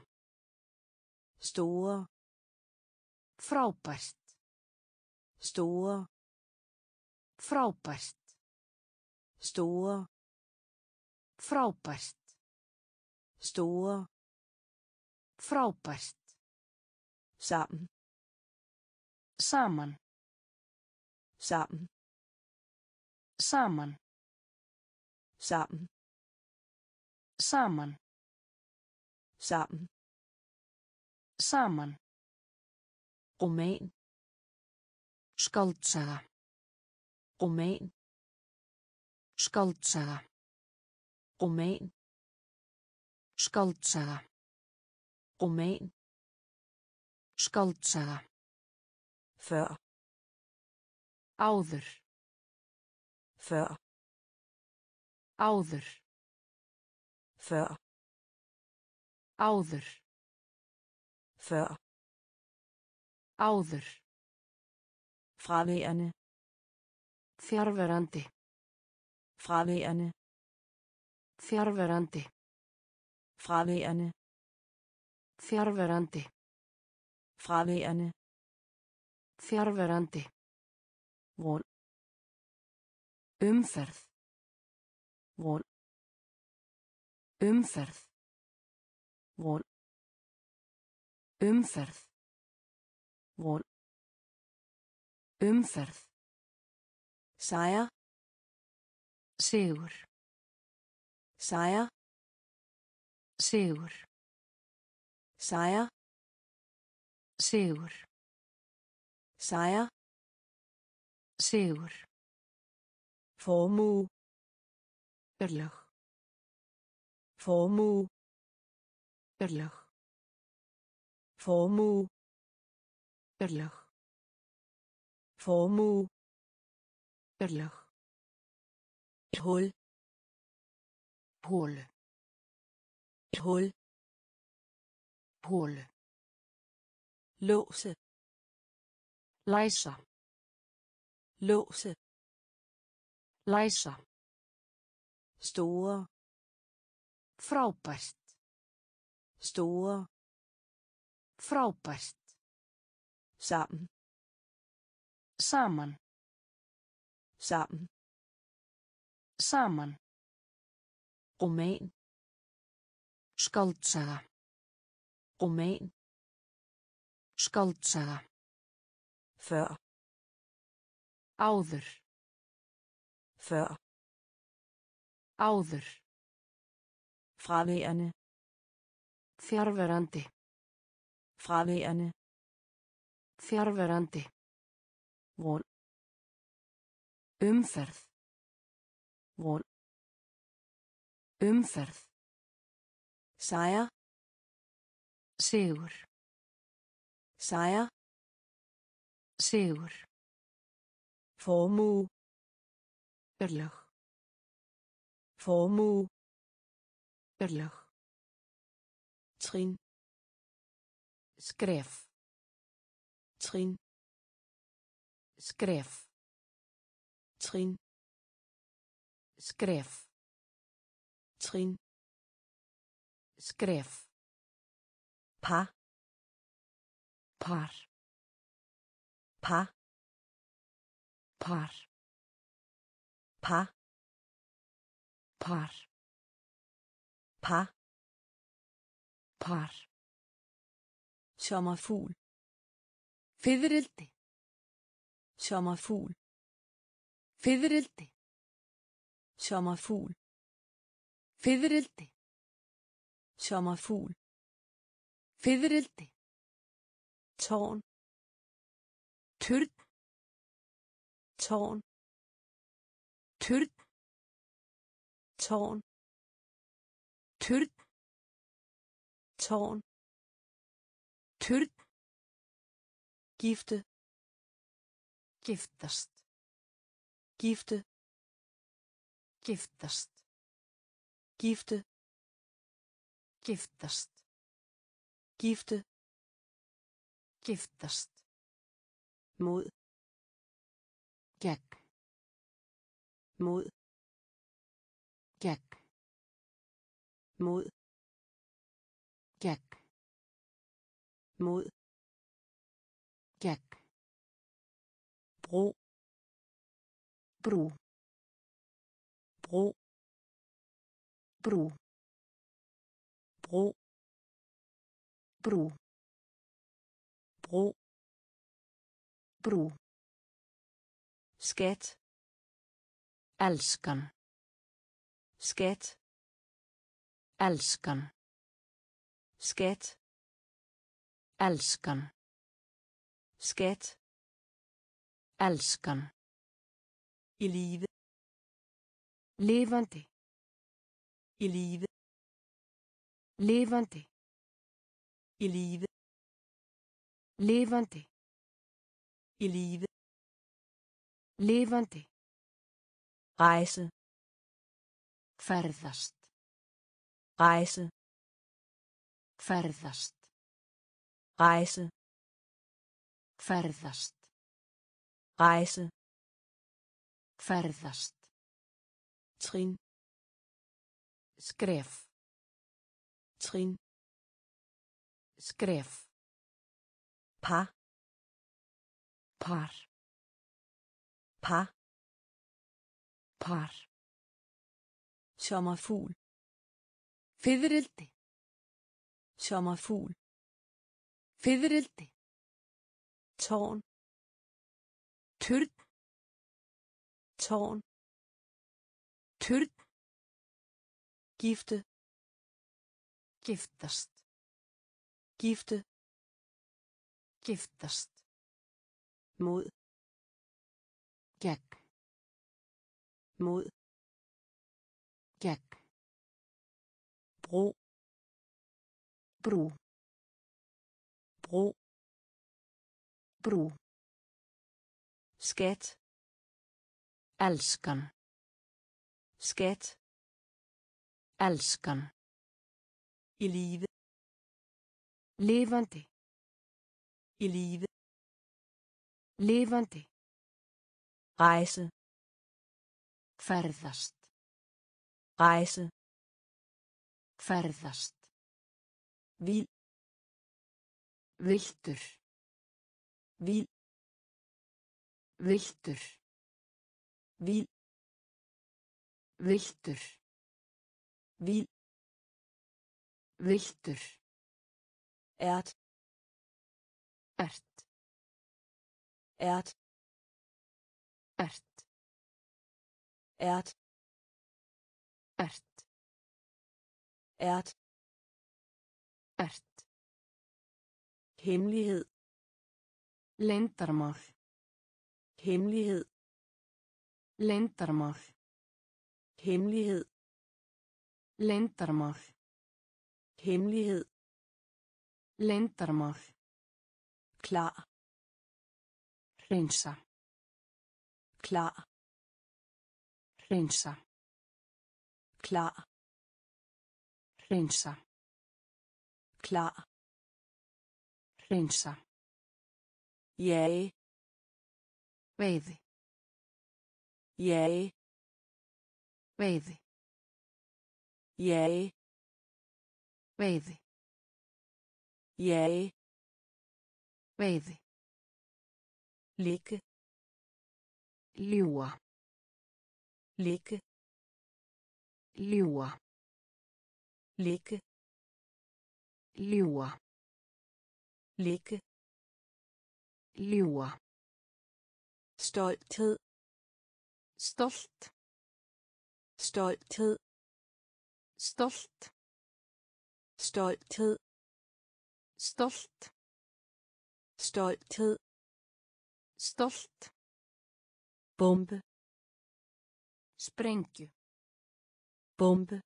Store. Frábært. Store. Frábært. Store. Frábært. Store. Frábært. Sammen. Saman. Sammen. Saman. Sammen. Saman. Sammen. Saman. Roman. Skáldsaga. Roman. Skáldsaga. Roman. Skáldsaga. Roman. Skáldsaga. Før. Áður. Før. Áður. Før. Áður. Før. Áður. Fraværende. Fjarverandi. Fraværende. Fjarverandi. Fraværende. Fjarverandi. Fraværende. Fjarverandi. Rund. Umferð. Rund. Umferð. Rund. Umferð. Rund. Umferð. Sejr. Sigur. Sejr. Sigur. Sejr. Sigur. Sejr. Sigur. Formue. Örlög. Formue. Örlög. Formue. Örlög. Formue. Örlög. Et hul. Hul. Et hul. Hul. Låse. Læser. Låse. Læser. Store. Frábært. Store. Frábært. Sammen. Saman. Sammen. Saman. Roman. Skáldsaga. Roman. Skáldsaga. Før. Áður. Før. Áður. Fraværende. Fjarverandi. Fraværende. Fjarverandi. Rund. Umferð. Rund. Umferð. Sejr. Sigur. Sejr. Sigur. Formue. Örlög. Formue. Örlög. Trin. Skrev. Trin. Skrev. Trin. Skrev. Trin. Skrev. Par. Par. Par. Par. Par. Par. Par. Par. Sommerfugl. Fiðrildi. Sommerfugl. Fiðrildi. Sommerfugl. Fiðrildi. Sommerfugl. Fiðrildi. Tårn. Tyrd. Tårn. Tyrd. Tårn. Tyrd. Tårn. Tyrd. Gifte. Giftast. Gifte. Giftast. Gifte. Giftast. Gifte. Giftast. Mod. Gag. Mod. Gag. Mod. Gag. Mod. Gag. Bro. Bro. Bro. Bro. Bro. Bro. Bro. Bro. Skat. Älskan. Skat. Älskan. Skat. Älskan. Skat. Älskan. I live. Levande. I live. Levande. I live. Levande. I live. Levande. Rejse. Ferðast. Rejse. Ferðast. Rejse. Ferðast. Rejse. Ferðast. Trin. Skref. Trin. Skref. Par. Par. Par. Par. Sommerfugl. Fiðrildi. Sommerfugl. Fiðrildi. Tårn. Tyrd. Tårn. Tyrd. Gifte. Giftast. Gifte. Giftast. Mod. Gag. Mod. Gag. Bro. Bro. Bro. Bro. Skat. Älskan. Skat. Älskan. I live. Levande. I live. Levande. Rejse. Ferðast. Rejse. Ferðast. Vil. Viltur. Vil. Viltur. Vil. Viltur. Vil. Viltur. Ert. Ert. Ert. Ert. Ert. Ert. Ert. Ert. Hemmelighed. Leyndarmál. Hemmelighed. Leyndarmál. Hemmelighed. Leyndarmál. Hemmelighed. Leyndarmál. Klar. Rensa. Klar. Rensa. Klar. Rensa. klar, rensa, jeg, veiði, jeg, veiði, jeg, veiði, ligge, ljúga, ligge, ljúga, ligge, ljúga, stolthed, stolt, stolthed, stolt, stolthed, stolt, stolthed, stolt, bombe, sprengju, bombe,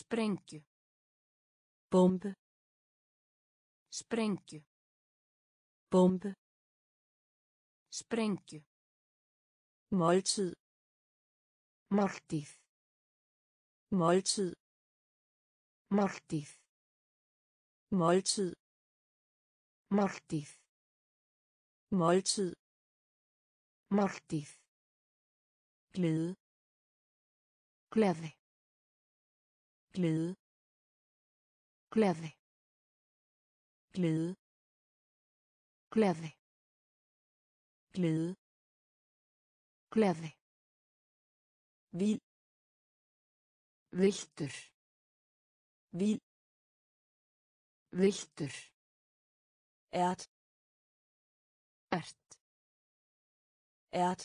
sprengju, bombe, sprengju, bombe, sprengju, måltid, måltid, måltid, måltid, måltid, måltid, måltid, måltid, glæde, glæde, glæde, glæde, glæde, glæde, glæde, glæde, vild, viltur, vild, viltur, ert, ert, ert,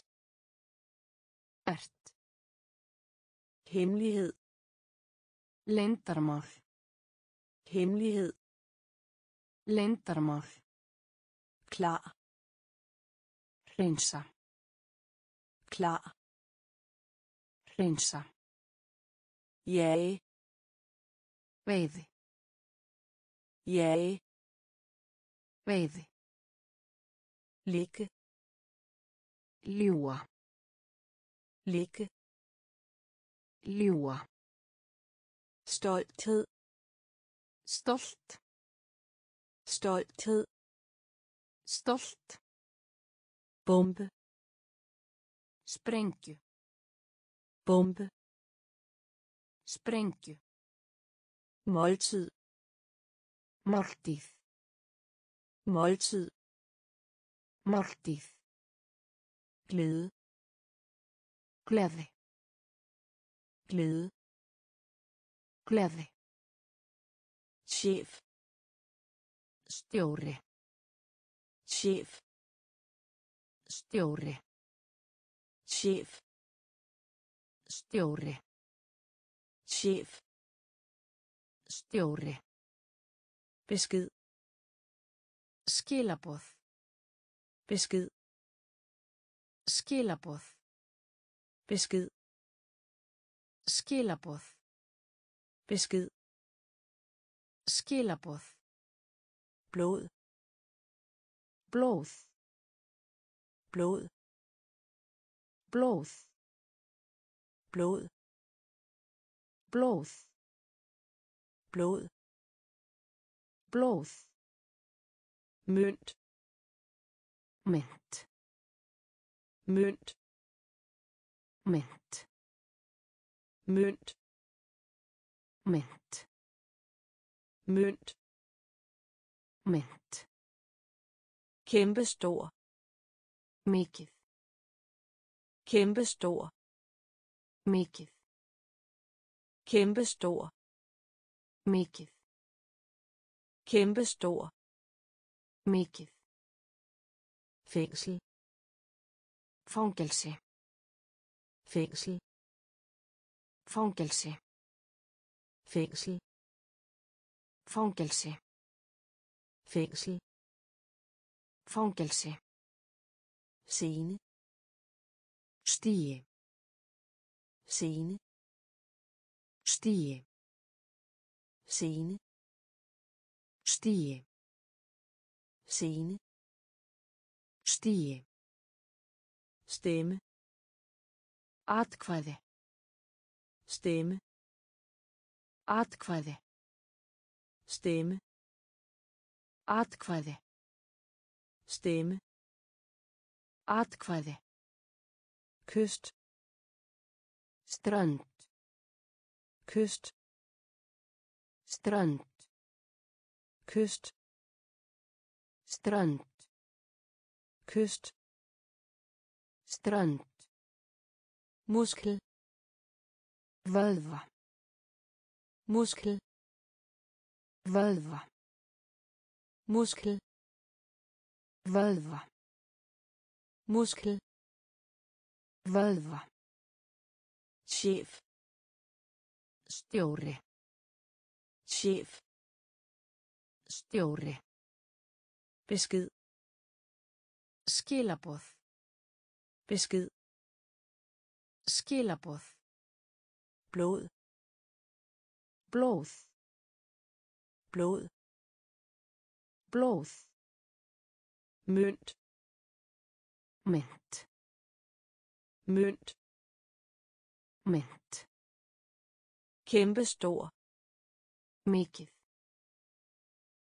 ert, hemmelighed, leyndarmál, hemmelighed, leyndarmál, klar, rensa, klar, rensa, jeg, veiði, ligge, ljúga, ligge, ljúga, stolthed, stolt, stolthed, stolt, bombe, sprengju, bombe, sprengju, måltid, måltid, måltid, måltid, glæde, glæde, glæde, glæde, chef, stjórri, chef, stjórri, chef, stjórri, chef, stjórri, besked, skilaboð, besked, skilaboð, besked, skilaboð, besked, skilaboð, blod, blod, blod, blod, blod, blod, blod, blod, mønt, mønt, mønt, mønt, mønt, mønt, mønt, mønt, kæmpestor, mikið, kæmpestor, mikið, kæmpestor, mikið, kæmpestor, mikið, fængsel, fangelse, fængsel, fangelse, fængsel, fangelse, fængsel, fangelse, scene, stige, scene, stige, scene, stige, scene, stige, stemme, atkvæði, stemme, atkvæði, Stemme. Atkvæði. Stemme. Atkvæði. Kyst. Strand. Kyst. Strand. Kyst. Strand. Kyst. Strand. Muskel. Völva. Muskel. Völva. Muskel. Völva. Muskel. Völva. Chef. Stjóri. Chef. Stjóri. Besked. Skilaboð. Besked. Skilaboð. Blod. Blod. Blod. Blod. Mønt. Mønt. Mønt. Mønt. Kæmpe stor. Mikið.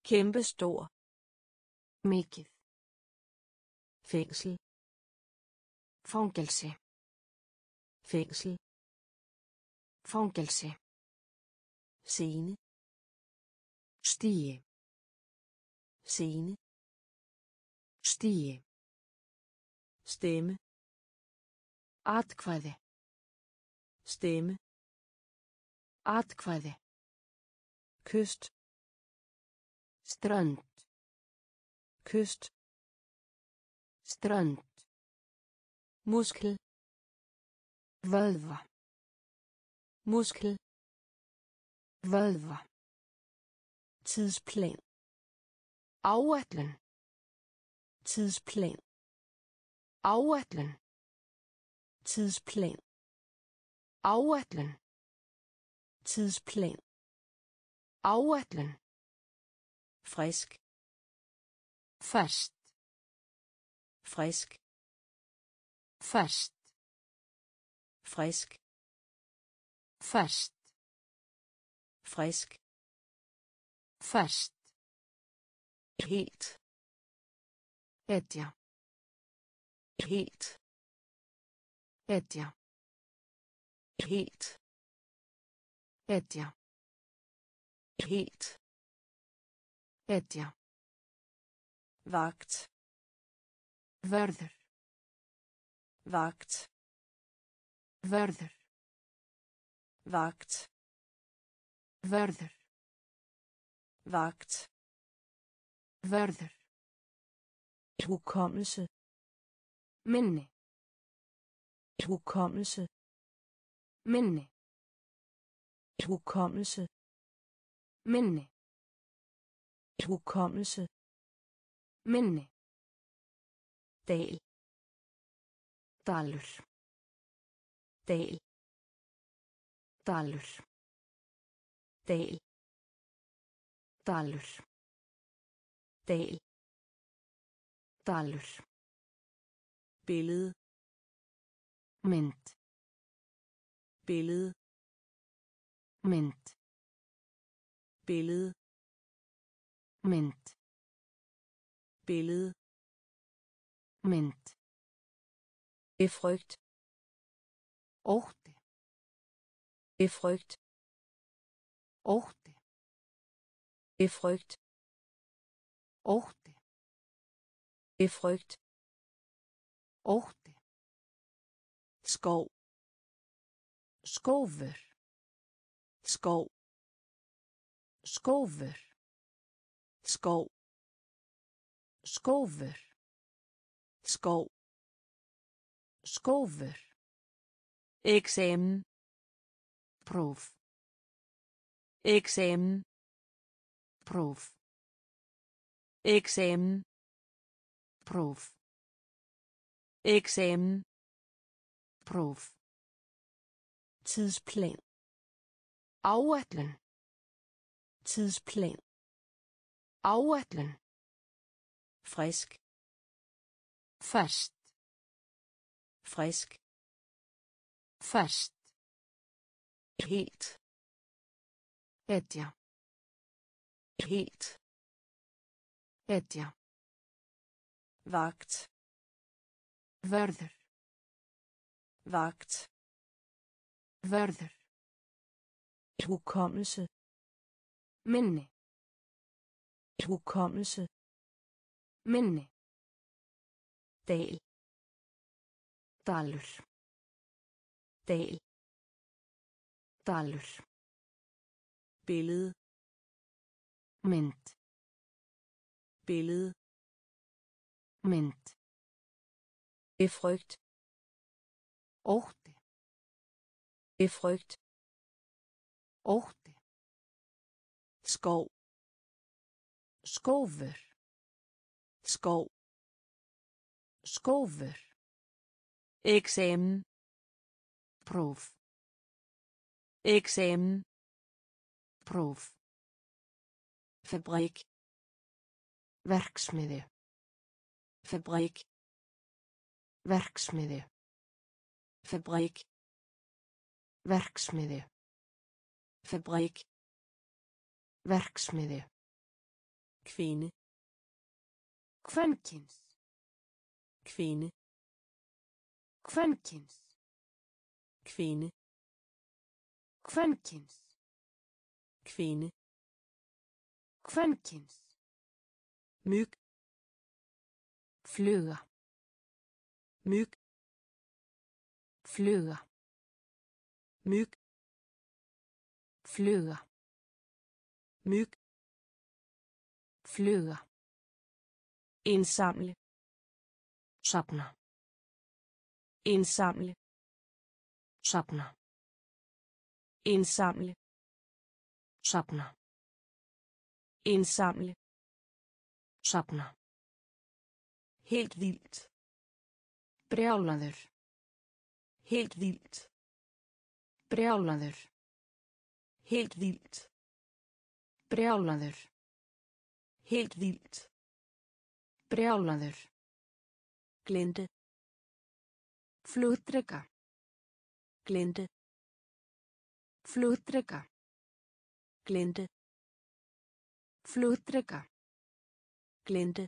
Kæmpe stor. Mikið. Fængsel. Fangelse. Fængsel. Fangelse. Scene. Stige. Scene. Stige. Stemme. Atkvæði. Stemme. Atkvæði. Kyst. Strand. Kyst. Strand. Muskel. Völva. Muskel. Völva. Tidsplan. Afvætlen. Tidsplan. Afvætlen. Tidsplan. Afvætlen. Tidsplan. Afvætlen. Frisk. Fast. Frisk. Fast. Frisk. Fast. Frisk. Fast. Helt. Etja. Helt. Etja. Helt. Etja. Helt. Etja. Vagt. Verður. Vagt. Verður. Vagt. Verður. Vagt. Verður. Hukommelse. Minde. Hukommelse. Minde. Hukommelse. Minde. Hukommelse. Minde. Dal. Dalur. Dal. Dalur. Dal. Dalur. Dal. Dalur. Billede. Mint. Billede. Mint. Billede. Mint. Billede. Mint. Frygt. Orte. Frygt. Orte. Frygt. Orte. Frygt. Orte. Skov. Skovur. Skov. Skovur. Skov. Skovur. Skov. Skovur. Eksamen. Prøv. Eksamen. Prøv. Eksamen. Prøv. Eksamen. Prøv. Tidsplan. Afvætlen. Tidsplan. Afvætlen. Frisk. Fast. Frisk. Fast. Helt. Etja. Helt. Etja. Vakt. Vörður. Vakt. Vörður. Hukommelse. Minde. Hukommelse. Minde. Dal. Dalur. Dal. Dalur. Billede. Mint. Billede. Mint. Frygt. Orte. Frygt. Orte. Skov. Skover. Skov. Skover. Eksamen. Prov. Eksamen. Prov. Fabrik. Verksmiðju. Fabrik. Verksmiðju. Fabrik. Verksmiðju. Fabrik. Verksmiðju. Kvinde. Kvenkyns. Kvinde. Kvenkyns. Kvinde. Kvenkyns. Kvinde. Kvenkyns. Myg. Fluga. Myg. Fluga. Myg. Fluga. Myg. Fluga. Indsamle. Sapna. Indsamle. Sapna. Indsamle. Sapna. Indsamle. Sapna. Helt vildt. Brjálaður. Helt vildt. Brjálaður. Helt vildt. Brjálaður. Helt vildt. Brjálaður. Glinde. Flugdreka. Glinde. Flugdreka. Glinde. Flugdreka. Glinde.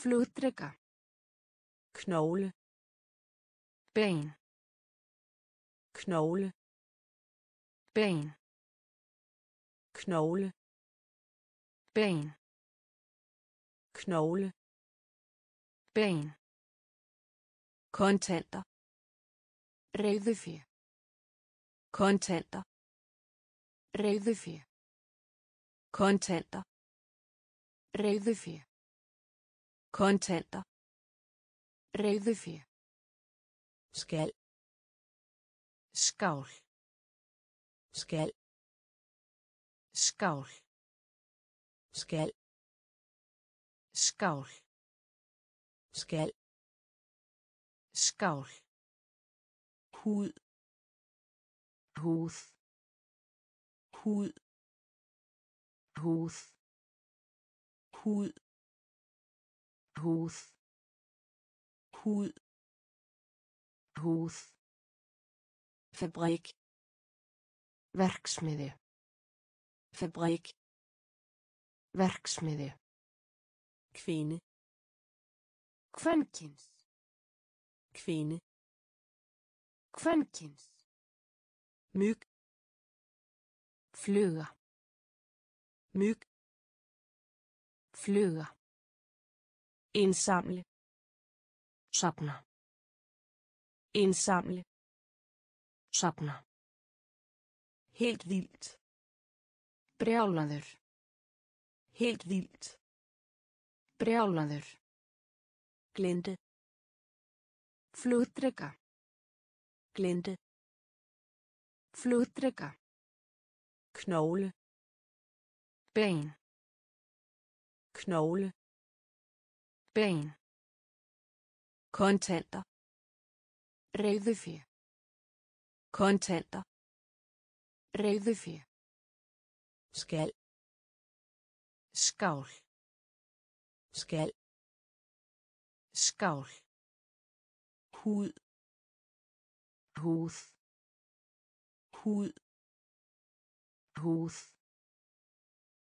Flugdreka. Knogle. Ben. Knogle. Ben. Knogle. Ben. Knogle. Ben. Kontanter. Reiðufé. Kontanter. Reiðufé. Kontanter. Reiðufé. Kontanter. Reiðufé. Skal. Skál. Skal. Skál. Skal. Skál. Skal. Skál. Hud. Húð. Hud. Húð. Hud. Húð. Hud. Húð. Fabrik. Verksmiðju. Fabrik. Verksmiðju. Kvinde. Kvenkyns. Kvinde. Kvenkyns. Myg. Fluga. Myg. Fluga. Indsamle. Sapna. Indsamle. Sapna. Helt vildt. Brjálaður. Helt vildt. Brjálaður. Glinde. Flugdreka. Glinde. Flugdreka. Knogle. Ben. Knogle. Ben. Kontanter. Reiðufé. Kontanter. Reiðufé. Skal. Skál. Skal. Skál. Hud. Húð. Hud. Húð.